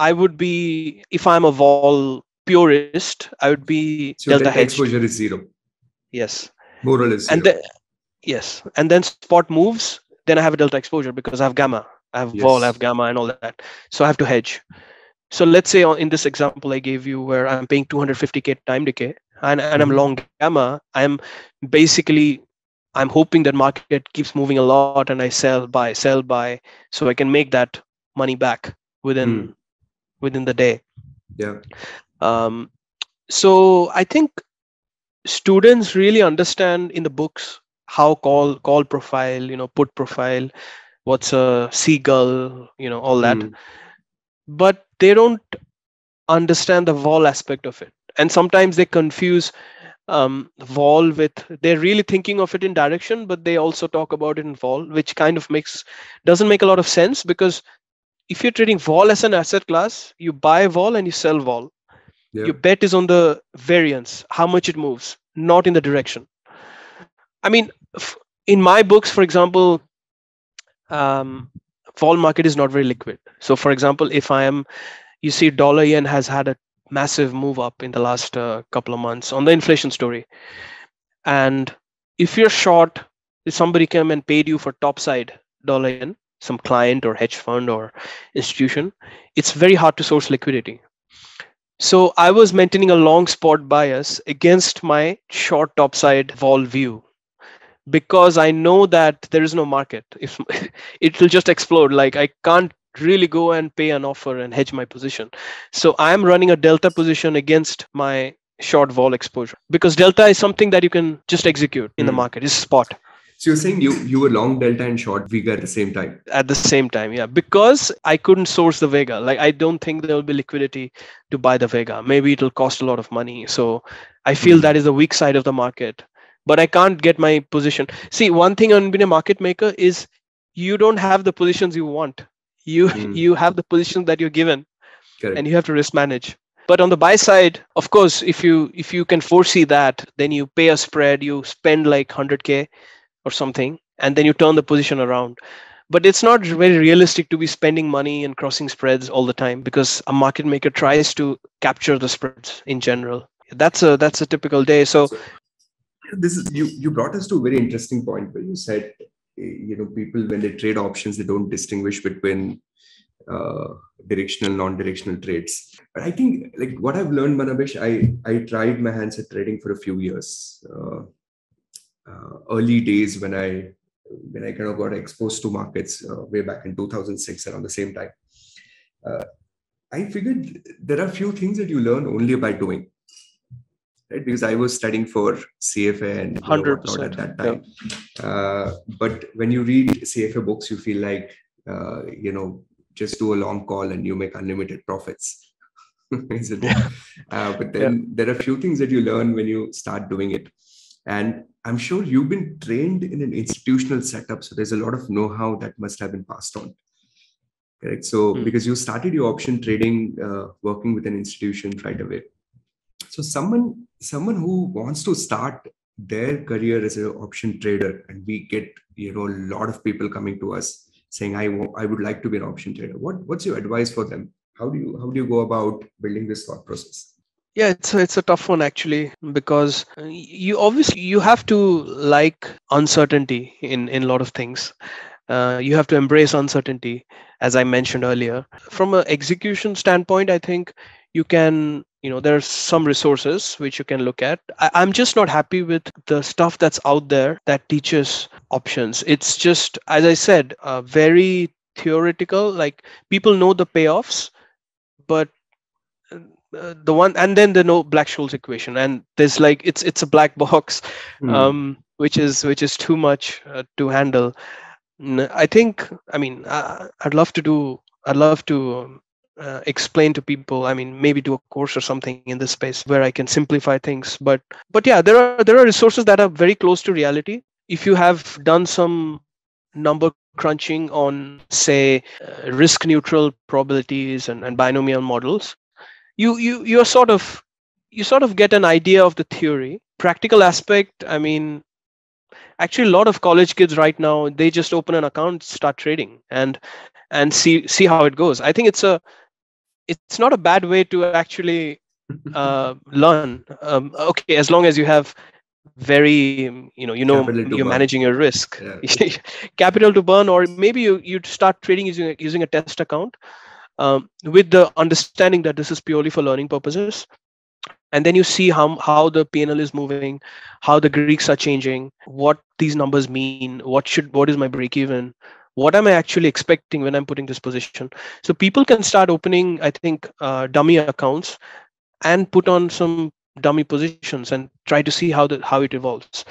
I would be, if I'm a vol purist, I would be so delta, delta hedged. Exposure is zero. Yes. More or less. And then, yes. And then spot moves, then I have a delta exposure because I have gamma. I have yes. vol, I have gamma and all that. So I have to hedge. So let's say in this example I gave you where I'm paying two hundred fifty K time decay and, and mm-hmm. I'm long gamma, I'm basically, I'm hoping that market keeps moving a lot and I sell, buy, sell, buy. So I can make that money back within mm. within the day. Yeah. Um, so I think students really understand in the books how call call profile, you know, put profile, what's a seagull, you know, all that. Mm. But they don't understand the vol aspect of it. And sometimes they confuse um, vol with, they're really thinking of it in direction, but they also talk about it in vol, which kind of makes, doesn't make a lot of sense, because if you're trading vol as an asset class, you buy vol and you sell vol. Yeah. Your bet is on the variance, how much it moves, not in the direction. I mean, in my books, for example, um, vol market is not very liquid. So for example, if I am, you see dollar yen has had a massive move up in the last uh, couple of months on the inflation story. And if you're short, if somebody came and paid you for topside dollar yen, some client or hedge fund or institution, it's very hard to source liquidity. So I was maintaining a long spot bias against my short topside vol view, because I know that there is no market. If it will just explode, like I can't really go and pay an offer and hedge my position. So I'm running a delta position against my short vol exposure, because delta is something that you can just execute in mm. the market. It's spot. So you're saying you, you were long delta and short vega at the same time? At the same time, yeah. Because I couldn't source the vega. Like, I don't think there will be liquidity to buy the vega. Maybe it'll cost a lot of money. So I feel mm. that is the weak side of the market. But I can't get my position. See, one thing on being a market maker is you don't have the positions you want. You mm. you have the position that you're given. Correct. And you have to risk manage. But on the buy side, of course, if you if you can foresee that, then you pay a spread, you spend like one hundred K or something, and then you turn the position around. But it's not very realistic to be spending money and crossing spreads all the time, because a market maker tries to capture the spreads in general. That's a that's a typical day. So this is you you brought us to a very interesting point where you said, you know, people, when they trade options, they don't distinguish between uh, directional, non-directional trades. But I think, like, what I've learned, Manabesh, I, I tried my hands at trading for a few years. Uh, uh, early days when I when I kind of got exposed to markets uh, way back in two thousand six, around the same time. Uh, I figured there are few things that you learn only by doing. Right? Because I was studying for C F A and one hundred percent at that time. Yeah. Uh, but when you read C F A books, you feel like, uh, you know, just do a long call and you make unlimited profits. Isn't it? Uh, but then yeah. there are a few things that you learn when you start doing it. And I'm sure you've been trained in an institutional setup. So there's a lot of know-how that must have been passed on. Correct. So mm. because you started your option trading, uh, working with an institution right away. So someone, someone who wants to start their career as an option trader, and we get, you know, a lot of people coming to us saying, I, w- I would like to be an option trader. What, what's your advice for them? How do you, how do you go about building this thought process? Yeah, it's a, it's a tough one, actually, because you obviously, you have to like uncertainty in, in a lot of things. Uh, you have to embrace uncertainty, as I mentioned earlier. From an execution standpoint, I think you can, you know, there are some resources which you can look at. I, I'm just not happy with the stuff that's out there that teaches options. It's just, as I said, uh, very theoretical. Like, people know the payoffs, but uh, the one, and then they know Black-Scholes equation, and there's like, it's it's a black box, mm. um, which is which is too much uh, to handle. I think, I mean, I, I'd love to do, I'd love to. Um, Uh, explain to people, I mean, maybe do a course or something in this space where I can simplify things. But but yeah, there are there are resources that are very close to reality. If you have done some number crunching on, say, uh, risk neutral probabilities and, and binomial models, you you you're sort of you sort of get an idea of the theory. Practical aspect, I mean, actually, a lot of college kids right now, they just open an account, start trading, and and see see how it goes. I think it's a It's not a bad way to actually uh, learn. Um, okay, as long as you have very, you know, you know, you're managing your risk, yeah. Capital to burn, or maybe you you start trading using a, using a test account um, with the understanding that this is purely for learning purposes, and then you see how how the P and L is moving, how the Greeks are changing, what these numbers mean, what should what is my break even, What am I actually expecting when I'm putting this position? So people can start opening, I think, uh, dummy accounts and put on some dummy positions and try to see how the, how it evolves.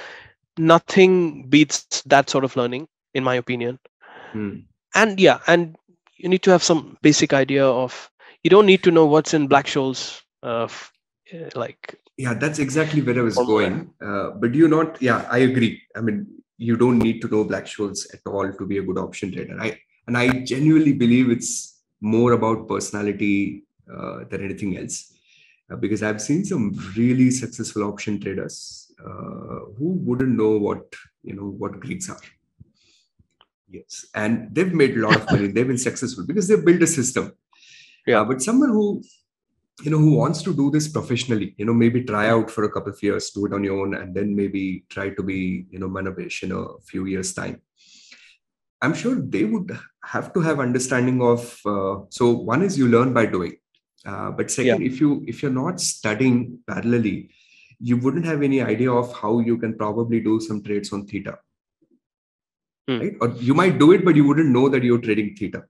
Nothing beats that sort of learning, in my opinion. Hmm. And yeah, and you need to have some basic idea of, you don't need to know what's in Black-Scholes, uh, like. Yeah, that's exactly where I was going. Uh, but you not, yeah, I agree. I mean, you don't need to know Black-Scholes at all to be a good option trader. I, and I genuinely believe it's more about personality uh, than anything else. Uh, because I've seen some really successful option traders uh, who wouldn't know what, you know, what Greeks are. Yes. And they've made a lot of money. They've been successful because they've built a system. Yeah. Uh, but someone who, you know, who wants to do this professionally, you know, maybe try out for a couple of years, do it on your own, and then maybe try to be, you know, Manabesh in a few years' time. I'm sure they would have to have understanding of, uh, so one is you learn by doing. Uh, but second, yeah. if you, if you're not studying parallelly, you wouldn't have any idea of how you can probably do some trades on theta. Hmm. Right? Or you might do it, but you wouldn't know that you're trading theta.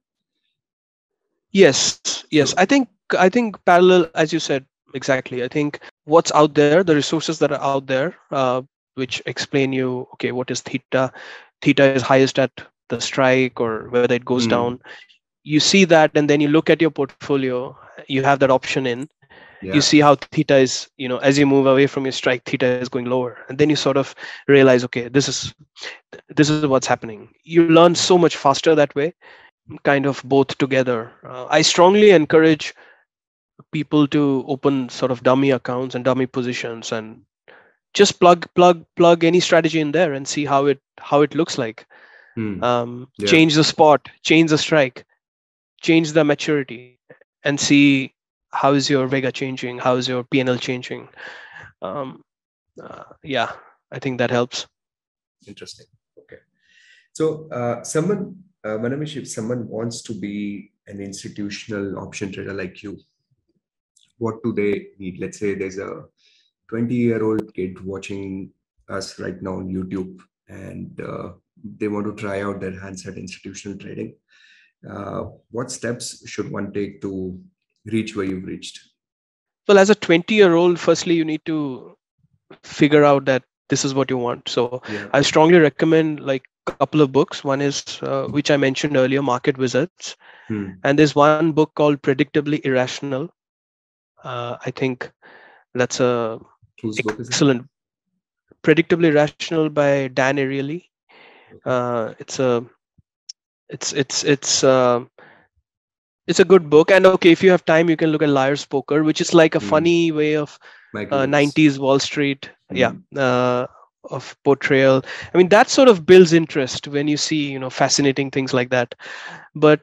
Yes. Yes. I think, I think parallel, as you said, exactly. I think what's out there, the resources that are out there, uh, which explain you, okay, what is theta? Theta is highest at the strike or whether it goes mm. down. You see that, and then you look at your portfolio, you have that option in, yeah. you see how theta is, you know, as you move away from your strike, theta is going lower. And then you sort of realize, okay, this is, this is what's happening. You learn so much faster that way, kind of both together. Uh, I strongly encourage people to open sort of dummy accounts and dummy positions and just plug, plug, plug any strategy in there and see how it, how it looks like. Hmm. Um, yeah. Change the spot, change the strike, change the maturity and see how is your Vega changing? How is your P and L changing? Um, uh, yeah, I think that helps. Interesting. Okay. So uh, someone, uh, Manamesh, if someone wants to be an institutional option trader like you, what do they need? Let's say there's a twenty year old kid watching us right now on YouTube and uh, they want to try out their hands at institutional trading. Uh, what steps should one take to reach where you've reached? Well, as a twenty year old, firstly, you need to figure out that this is what you want. So yeah. I strongly recommend like a couple of books. One is, uh, which I mentioned earlier, Market Wizards. Hmm. And there's one book called Predictably Irrational. Uh, I think that's a Whose excellent, Predictably Irrational by Dan Ariely. Uh, it's a, it's, it's, it's, uh, it's a good book. And okay, if you have time, you can look at Liar's Poker, which is like a mm. funny way of uh, nineties Wall Street. Mm. Yeah. Uh, of portrayal. I mean, that sort of builds interest when you see, you know, fascinating things like that. But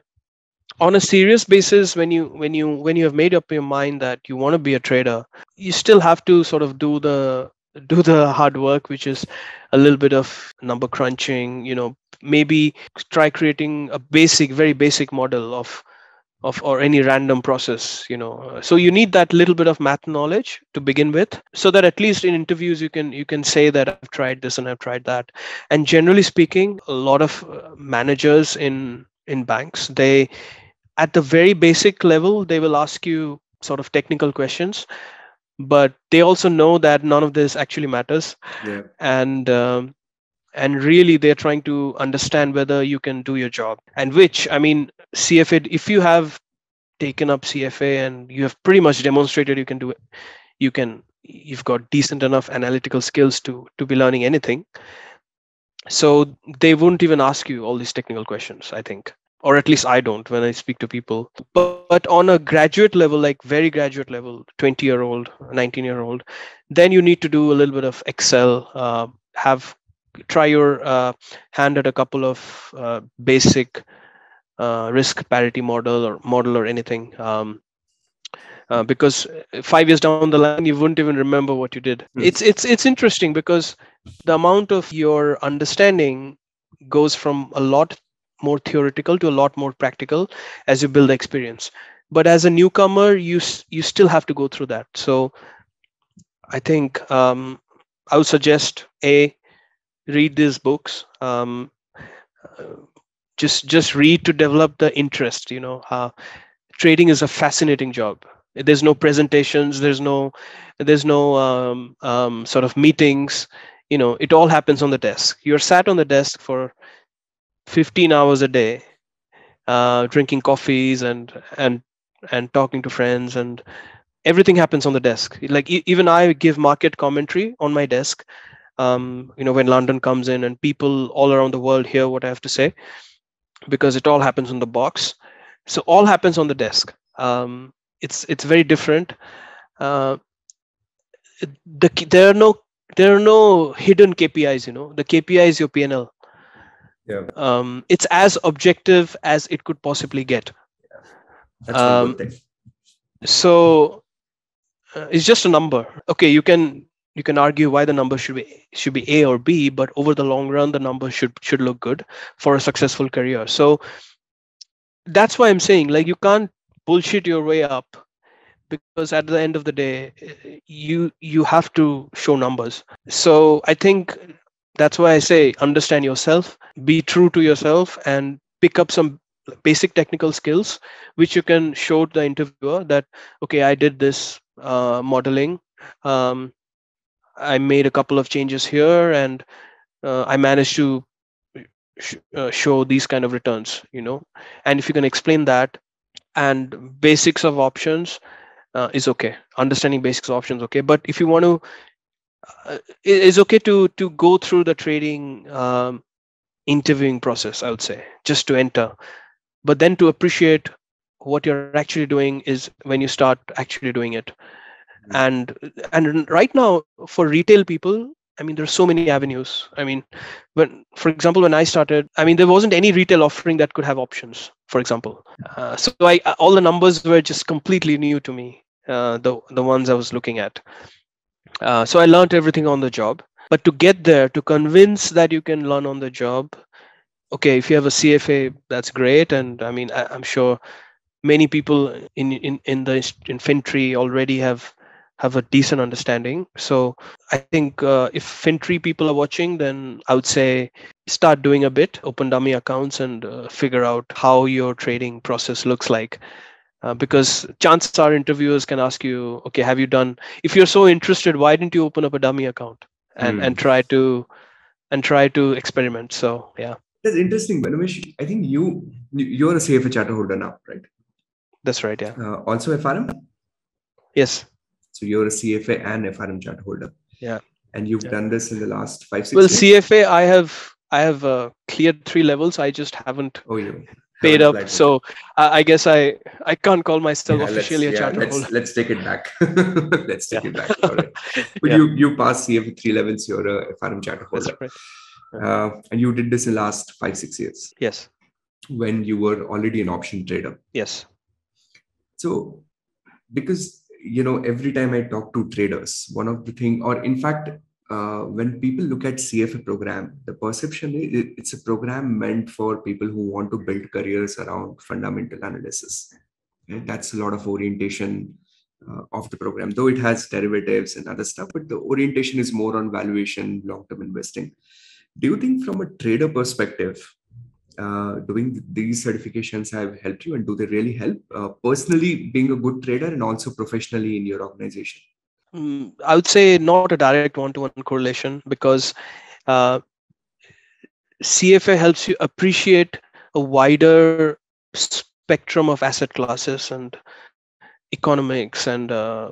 on a serious basis, when you when you when you have made up your mind that you want to be a trader, you still have to sort of do the do the hard work, which is a little bit of number crunching. You know, maybe try creating a basic, very basic model of of or any random process. You know, so you need that little bit of math knowledge to begin with, so that at least in interviews you can you can say that I've tried this and I've tried that. And generally speaking, a lot of managers in in banks, they at the very basic level, they will ask you sort of technical questions, but they also know that none of this actually matters. Yeah. And um, and really, they're trying to understand whether you can do your job. And which, I mean, C F A, if you have taken up C F A and you have pretty much demonstrated you can do it, you can, you've got decent enough analytical skills to to be learning anything. So they wouldn't even ask you all these technical questions, I think. Or at least I don't when I speak to people. But, but on a graduate level, like very graduate level, twenty year old, nineteen year old, then you need to do a little bit of Excel, uh, have try your uh, hand at a couple of uh, basic uh, risk parity model or model or anything. Um, uh, because five years down the line, you wouldn't even remember what you did. Mm. It's, it's, it's interesting because the amount of your understanding goes from a lot more theoretical to a lot more practical as you build experience. But as a newcomer, you you still have to go through that. So I think um, I would suggest, A, read these books, um, just just read to develop the interest. You know, uh, trading is a fascinating job. There's no presentations. There's no there's no um, um, sort of meetings. You know, it all happens on the desk. You're sat on the desk for fifteen hours a day, uh, drinking coffees and and and talking to friends, and everything happens on the desk. Like e even I give market commentary on my desk. Um, you know, when London comes in and people all around the world hear what I have to say, because it all happens on the box. So all happens on the desk. Um, it's it's very different. Uh, the there are no there are no hidden K P Is. You know, the K P I is your P and L. Yeah. Um, it's as objective as it could possibly get. Yeah. That's um, a good thing. So uh, it's just a number. Okay, you can you can argue why the number should be should be A or B, but over the long run, the number should should look good for a successful career. So that's why I'm saying, like, you can't bullshit your way up, because at the end of the day, you you have to show numbers. So I think that's why I say understand yourself, be true to yourself, and pick up some basic technical skills which you can show the interviewer that, okay, I did this uh, modeling, um, I made a couple of changes here, and uh, I managed to sh uh, show these kind of returns, you know. And if you can explain that, and basics of options uh, is okay, understanding basics of options, okay. But if you want to, uh, it, it's okay to to go through the trading um, interviewing process, I would say, just to enter. But then to appreciate what you're actually doing is when you start actually doing it. And and right now, for retail people, I mean, there are so many avenues. I mean, when, for example, when I started, I mean, there wasn't any retail offering that could have options, for example. Uh, so I, all the numbers were just completely new to me, uh, the, the ones I was looking at. Uh, so I learned everything on the job. But to get there, to convince that you can learn on the job, okay, if you have a C F A, that's great. And I mean, I, I'm sure many people in, in, in the in Fintree already have, have a decent understanding. So I think uh, if Fintree people are watching, then I would say start doing a bit, open dummy accounts, and uh, figure out how your trading process looks like. Uh, because chances are interviewers can ask you, okay, have you done, if you're so interested, why didn't you open up a dummy account and, mm. and try to, and try to experiment? So, yeah. That's interesting, Manish. I think you, you're a C F A charter holder now, right? That's right, yeah. Uh, also F R M? Yes. So you're a C F A and F R M charter holder. Yeah. And you've yeah. done this in the last five, six well, years? Well, C F A, I have I have uh, cleared three levels. I just haven't oh, yeah. paid haven't up. So I, I guess I, I can't call myself yeah, officially a yeah, charter let's, holder. Let's take it back. let's take yeah. it back. All right. But yeah. you, you passed C F A three levels, you're a F R M charter holder. That's right. Uh, and you did this in the last five, six years. Yes. When you were already an option trader. Yes. So, because, you know, every time I talk to traders, one of the thing, or in fact, uh, when people look at C F A program, the perception is it's a program meant for people who want to build careers around fundamental analysis. And that's a lot of orientation uh, of the program, though it has derivatives and other stuff, but the orientation is more on valuation, long-term investing. Do you think from a trader perspective, uh, doing these certifications have helped you, and do they really help uh, personally being a good trader and also professionally in your organization? Mm, I would say not a direct one-to-one correlation, because uh, C F A helps you appreciate a wider spectrum of asset classes and economics and uh,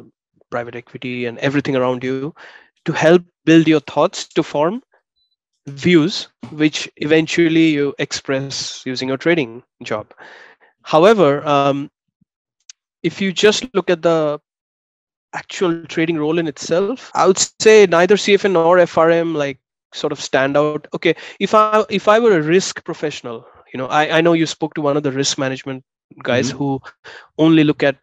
private equity and everything around you to help build your thoughts to form views, which eventually you express using your trading job. However, um, if you just look at the actual trading role in itself, I would say neither C F A nor F R M like sort of stand out. Okay, if I if I were a risk professional, you know, I I know you spoke to one of the risk management guys mm-hmm. who only look at,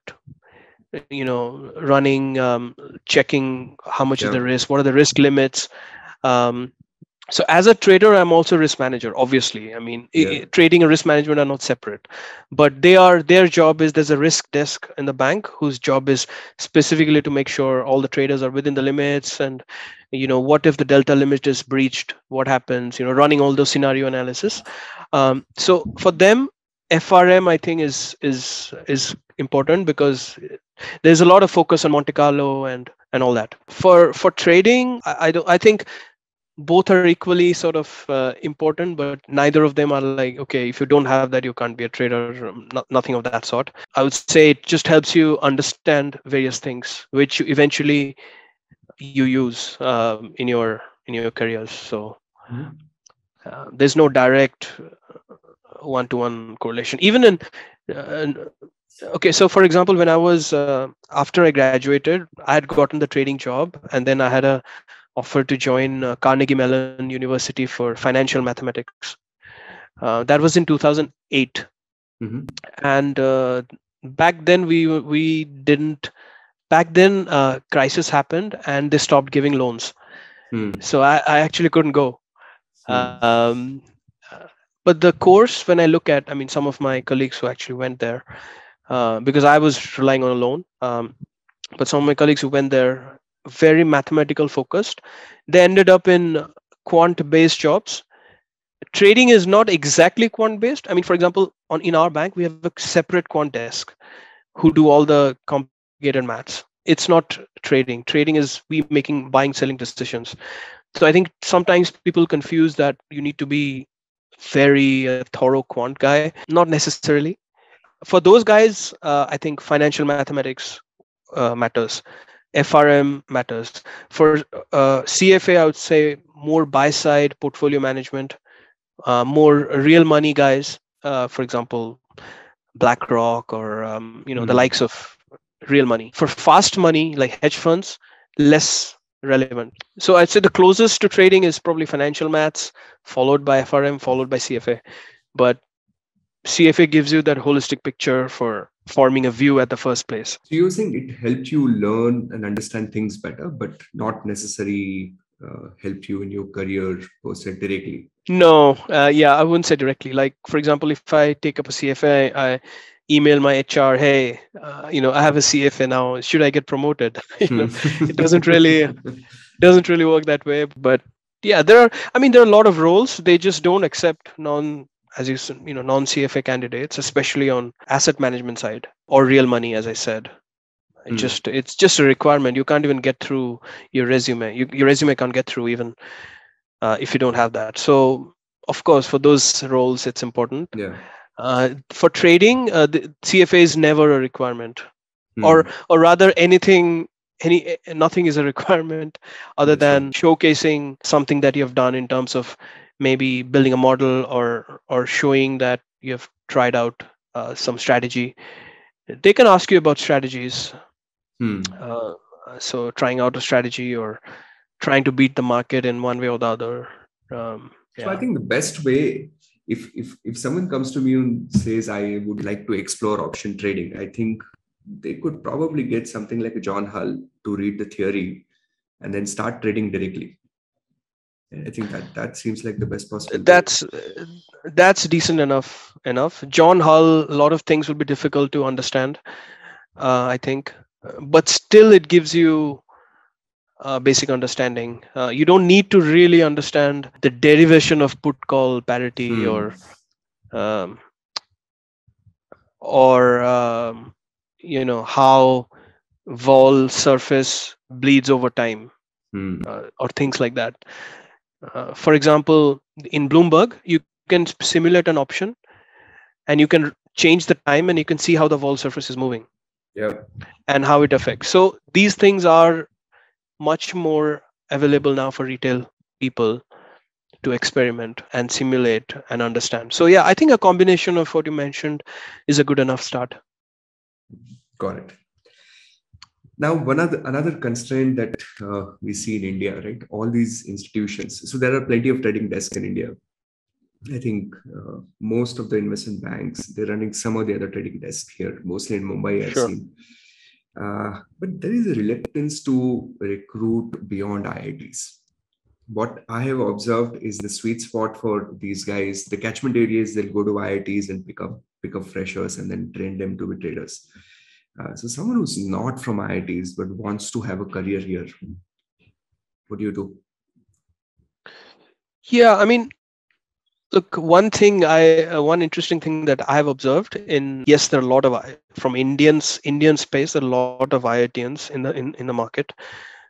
you know, running, um, checking how much yeah. is the risk, what are the risk limits. Um, So as a trader, I'm also a risk manager, obviously. I mean, yeah. Trading and risk management are not separate, but they are, their job is, there's a risk desk in the bank whose job is specifically to make sure all the traders are within the limits. And, you know, what if the delta limit is breached? What happens? You know, running all those scenario analysis. Um, so for them, F R M, I think, is is is important because there's a lot of focus on Monte Carlo and and all that. For for trading, I, I don't. I think. Both are equally sort of uh, important, but neither of them are like, okay, if you don't have that, you can't be a trader, no, nothing of that sort. I would say it just helps you understand various things, which eventually you use um, in your in your careers. So uh, there's no direct one-to-one correlation. Even in, uh, okay, so for example, when I was, uh, after I graduated, I had gotten the trading job, and then I had a offered to join uh, Carnegie Mellon University for financial mathematics. Uh, that was in two thousand eight, mm-hmm. and uh, back then we we didn't. Back then, uh, crisis happened, and they stopped giving loans. Mm. So I, I actually couldn't go. Mm. Um, but the course, when I look at, I mean, some of my colleagues who actually went there, uh, because I was relying on a loan. Um, but some of my colleagues who went there, very mathematical focused, they ended up in quant based jobs. Trading is not exactly quant based. I mean, for example, on in our bank, we have a separate quant desk who do all the complicated maths. It's not trading. Trading is we making buying, selling decisions. So I think sometimes people confuse that you need to be very uh, thorough quant guy. Not necessarily. For those guys, uh, I think financial mathematics uh, matters. F R M matters. For uh, C F A, I would say more buy-side portfolio management, uh, more real money guys, uh, for example, BlackRock or um, you know, mm-hmm. the likes of real money. For fast money, like hedge funds, less relevant. So I'd say the closest to trading is probably financial maths, followed by F R M, followed by C F A. But C F A gives you that holistic picture for forming a view at the first place. So you're saying it helped you learn and understand things better, but not necessarily uh, helped you in your career per se directly? No, uh, yeah, I wouldn't say directly. Like, for example, if I take up a C F A, I email my H R, hey, uh, you know, I have a C F A now, should I get promoted? you know, it doesn't really, doesn't really work that way. But yeah, there are, I mean, there are a lot of roles. They just don't accept non as you you know, non-C F A candidates, especially on asset management side or real money, as I said. Mm. Just it's just a requirement. You can't even get through your resume. You, your resume can't get through even uh, if you don't have that. So, of course, for those roles, it's important. Yeah. Uh, for trading, uh, the C F A is never a requirement, mm. or or rather anything. Any nothing is a requirement other than showcasing something that you have done in terms of maybe building a model or or showing that you have tried out uh, some strategy. They can ask you about strategies. Hmm. Uh, so trying out a strategy or trying to beat the market in one way or the other. Um, yeah. So I think the best way, if if if someone comes to me and says, I would like to explore option trading, I think they could probably get something like a John Hull to read the theory and then start trading directly. I think that that seems like the best possible. That's that's decent enough. Enough. John Hull, a lot of things will be difficult to understand, uh, I think, but still it gives you a basic understanding. Uh, you don't need to really understand the derivation of put call parity hmm. or um, or um, you know how vol surface bleeds over time hmm. uh, or things like that. Uh, for example, in Bloomberg, you can simulate an option and you can change the time and you can see how the vol surface is moving yeah. and how it affects. So these things are much more available now for retail people to experiment and simulate and understand. So yeah, I think a combination of what you mentioned is a good enough start. Got it. Now, one other, another constraint that uh, we see in India, right? All these institutions. So there are plenty of trading desks in India. I think uh, most of the investment banks, they're running some of the other trading desks here, mostly in Mumbai, I've sure. seen. Uh, but there is a reluctance to recruit beyond I I Ts. what I have observed is the sweet spot for these guys, the catchment areas, they'll go to I I Ts and pick up pick up freshers and then train them to be traders. Uh, so someone who's not from I I Ts but wants to have a career here, what do you do? Yeah, I mean, look, one thing I, uh, one interesting thing that I've observed in, yes, there are a lot of, from Indians, Indian space, there are a lot of I I Tians in the, in, in the market,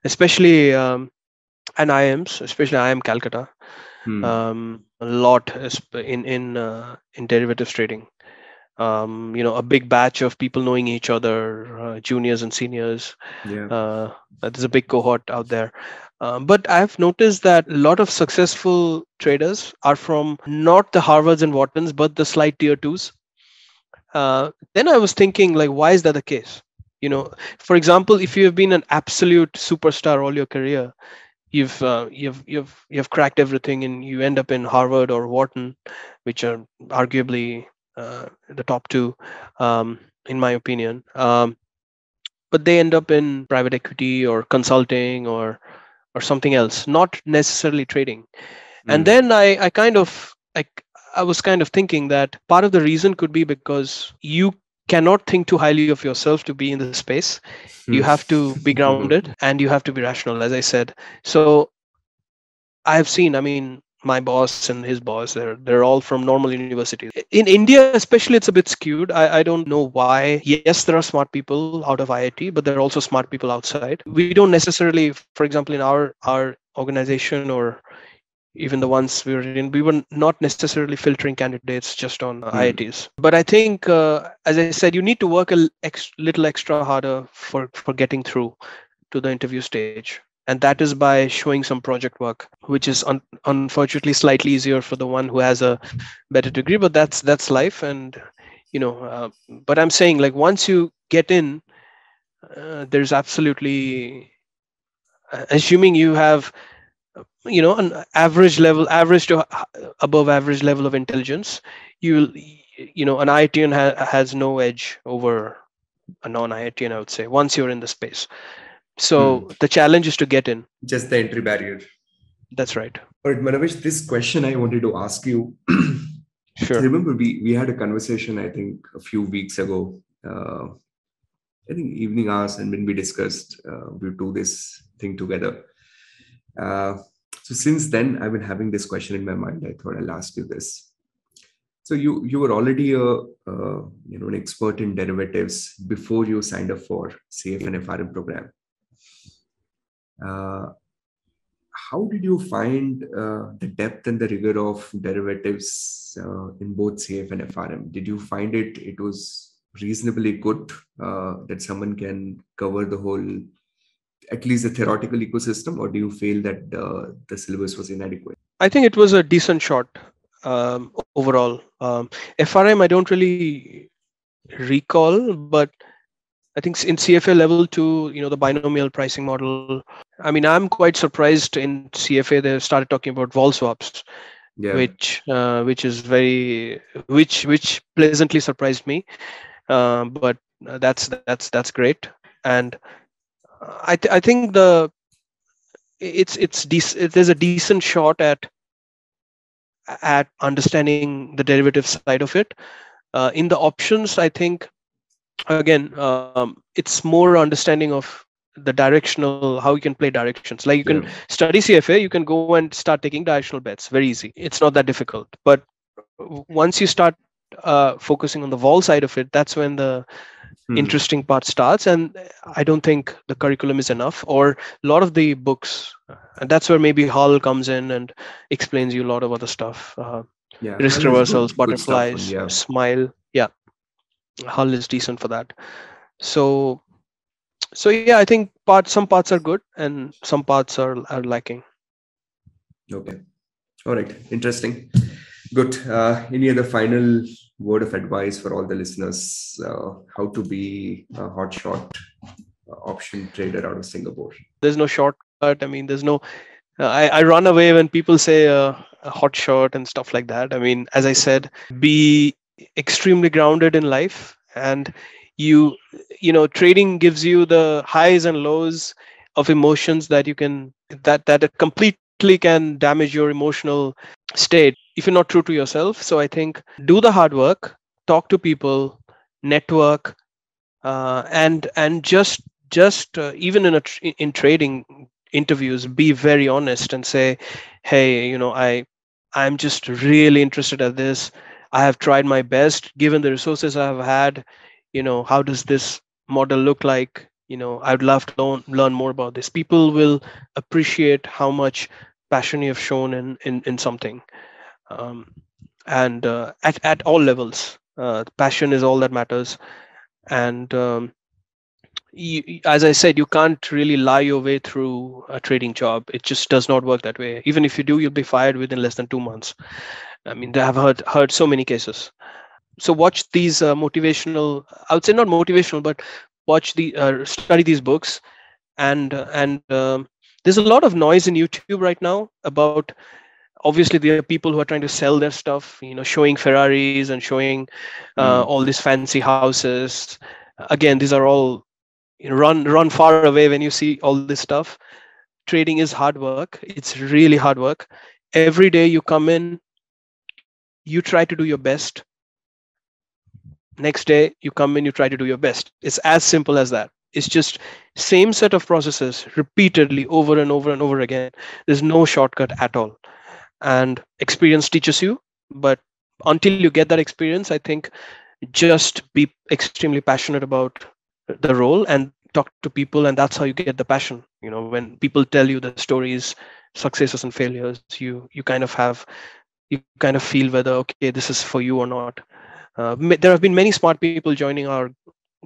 especially, um, and I I Ms, especially I I M Calcutta, hmm. um, a lot in, in, uh, in derivatives trading. Um, you know, a big batch of people knowing each other, uh, juniors and seniors. Yeah. Uh, there's a big cohort out there. Um, but I've noticed that a lot of successful traders are from not the Harvards and Whartons, but the slight tier twos. Uh, then I was thinking, like, why is that the case? You know, for example, if you've been an absolute superstar all your career, you've uh, you've you've you've cracked everything, and you end up in Harvard or Wharton, which are arguably Uh, the top two, um, in my opinion, um, but they end up in private equity or consulting or or something else, not necessarily trading. Mm. And then I, I kind of I, I was kind of thinking that part of the reason could be because you cannot think too highly of yourself to be in the space. Mm. You have to be grounded and you have to be rational, as I said. So I have seen, I mean, my boss and his boss, they're, they're all from normal universities. In India, especially, it's a bit skewed. I, I don't know why. Yes, there are smart people out of I I T, but there are also smart people outside. We don't necessarily, for example, in our, our organization or even the ones we were in, we were not necessarily filtering candidates just on mm. I I Ts. But I think, uh, as I said, you need to work a ex- little extra harder for, for getting through to the interview stage. And that is by showing some project work, which is un unfortunately slightly easier for the one who has a better degree. But that's that's life. And, you know, uh, but I'm saying, like, once you get in, uh, there's absolutely, uh, assuming you have, you know, an average level, average to above average level of intelligence, you'll, you know, an I I Tian ha has no edge over a non I I Tian, I would say, once you're in the space. So hmm. the challenge is to get in. Just the entry barrier. That's right. All right, Manavesh, this question I wanted to ask you. Sure. Remember, we, we had a conversation, I think, a few weeks ago. Uh, I think evening hours, and when we discussed, uh, we do this thing together. Uh, so since then, I've been having this question in my mind. I thought I'll ask you this. So you, you were already a, uh, you know, an expert in derivatives before you signed up for C F A and F R M program. Uh, how did you find uh, the depth and the rigor of derivatives uh, in both C F and F R M? Did you find it it was reasonably good, uh, that someone can cover the whole, at least the theoretical ecosystem, or do you feel that uh, the syllabus was inadequate? I think it was a decent shot um, overall. Um, F R M, I don't really recall, but I think in C F A level two, you know, the binomial pricing model. I mean, I'm quite surprised in C F A they started talking about vol swaps, yeah. which uh, which is very which which pleasantly surprised me. Um, but that's that's that's great, and I th I think the it's it's dec there's a decent shot at at understanding the derivative side of it. Uh, in the options, I think. Again, um, it's more understanding of the directional, how you can play directions. Like you can yeah. study C F A, you can go and start taking directional bets. Very easy. It's not that difficult. But once you start uh, focusing on the vol side of it, that's when the hmm. interesting part starts. And I don't think the curriculum is enough, or a lot of the books. And that's where maybe Hull comes in and explains you a lot of other stuff. Uh, yeah. Risk reversals, good, butterflies, good stuff, yeah. smile. Yeah. Hull is decent for that. So, so yeah, I think part, some parts are good and some parts are, are lacking. Okay. All right. Interesting. Good. Uh, any other final word of advice for all the listeners? Uh, how to be a hot shot option trader out of Singapore? There's no shortcut. I mean, there's no, uh, I, I run away when people say uh, a hot shot and stuff like that. I mean, as I said, be extremely grounded in life, and you you know trading gives you the highs and lows of emotions that you can that that a complete can damage your emotional state if you're not true to yourself. So I think do the hard work, talk to people, network, uh, and and just just uh, even in a tr in trading interviews, be very honest and say, hey, you know, I I'm just really interested at this. I have tried my best given the resources I have had. You know, how does this model look like? You know, I'd love to learn, learn more about this. People will appreciate how much passion you have shown in in, in something, um, and uh, at at all levels. Uh, passion is all that matters, and um, you, as I said, you can't really lie your way through a trading job. It just does not work that way. Even if you do, you'll be fired within less than two months. I mean, I've heard heard so many cases. So watch these uh, motivational. I would say not motivational, but watch the uh, study these books, and uh, and um, there's a lot of noise in YouTube right now about, obviously there are people who are trying to sell their stuff, you know, showing Ferraris and showing uh, mm. all these fancy houses. Again, these are all, you know, run run far away when you see all this stuff. Trading is hard work. It's really hard work. Every day you come in, you try to do your best. Next day you come in, you try to do your best. It's as simple as that. It's just same set of processes repeatedly over and over and over again. There's no shortcut at all. And experience teaches you, but until you get that experience, I think just be extremely passionate about the role and talk to people, and that's how you get the passion. You know, when people tell you the stories, successes and failures, you you kind of have, you kind of feel whether, okay, this is for you or not. Uh, there have been many smart people joining our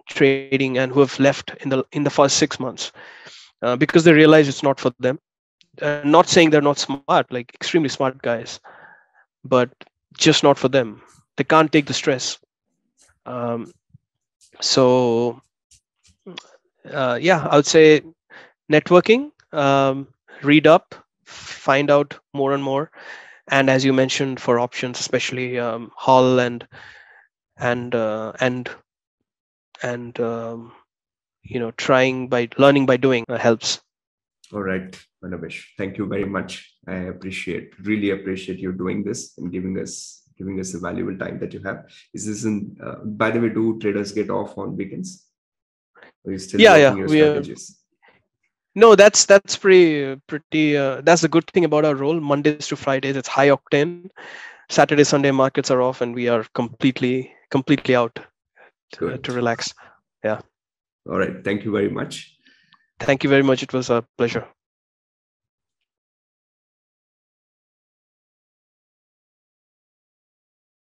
trading and who have left in the in the first six months uh, because they realize it's not for them. Uh, not saying they're not smart, like extremely smart guys, but just not for them. They can't take the stress. Um, so, uh, yeah, I would say networking, um, read up, find out more and more, and as you mentioned, for options, especially um, Hull and. And uh, and and um, you know, trying by learning by doing uh, helps. All right, Manavsh, thank you very much. I appreciate, really appreciate you doing this and giving us giving us the valuable time that you have. Is this in? Uh, by the way, do traders get off on weekends? Are you still yeah, yeah. Your we strategies? Are, no, that's that's pretty pretty. Uh, that's the good thing about our role. Mondays to Fridays, it's high octane. Saturday, Sunday markets are off, and we are completely. completely out to, uh, to relax. Yeah. All right. Thank you very much. Thank you very much. It was a pleasure.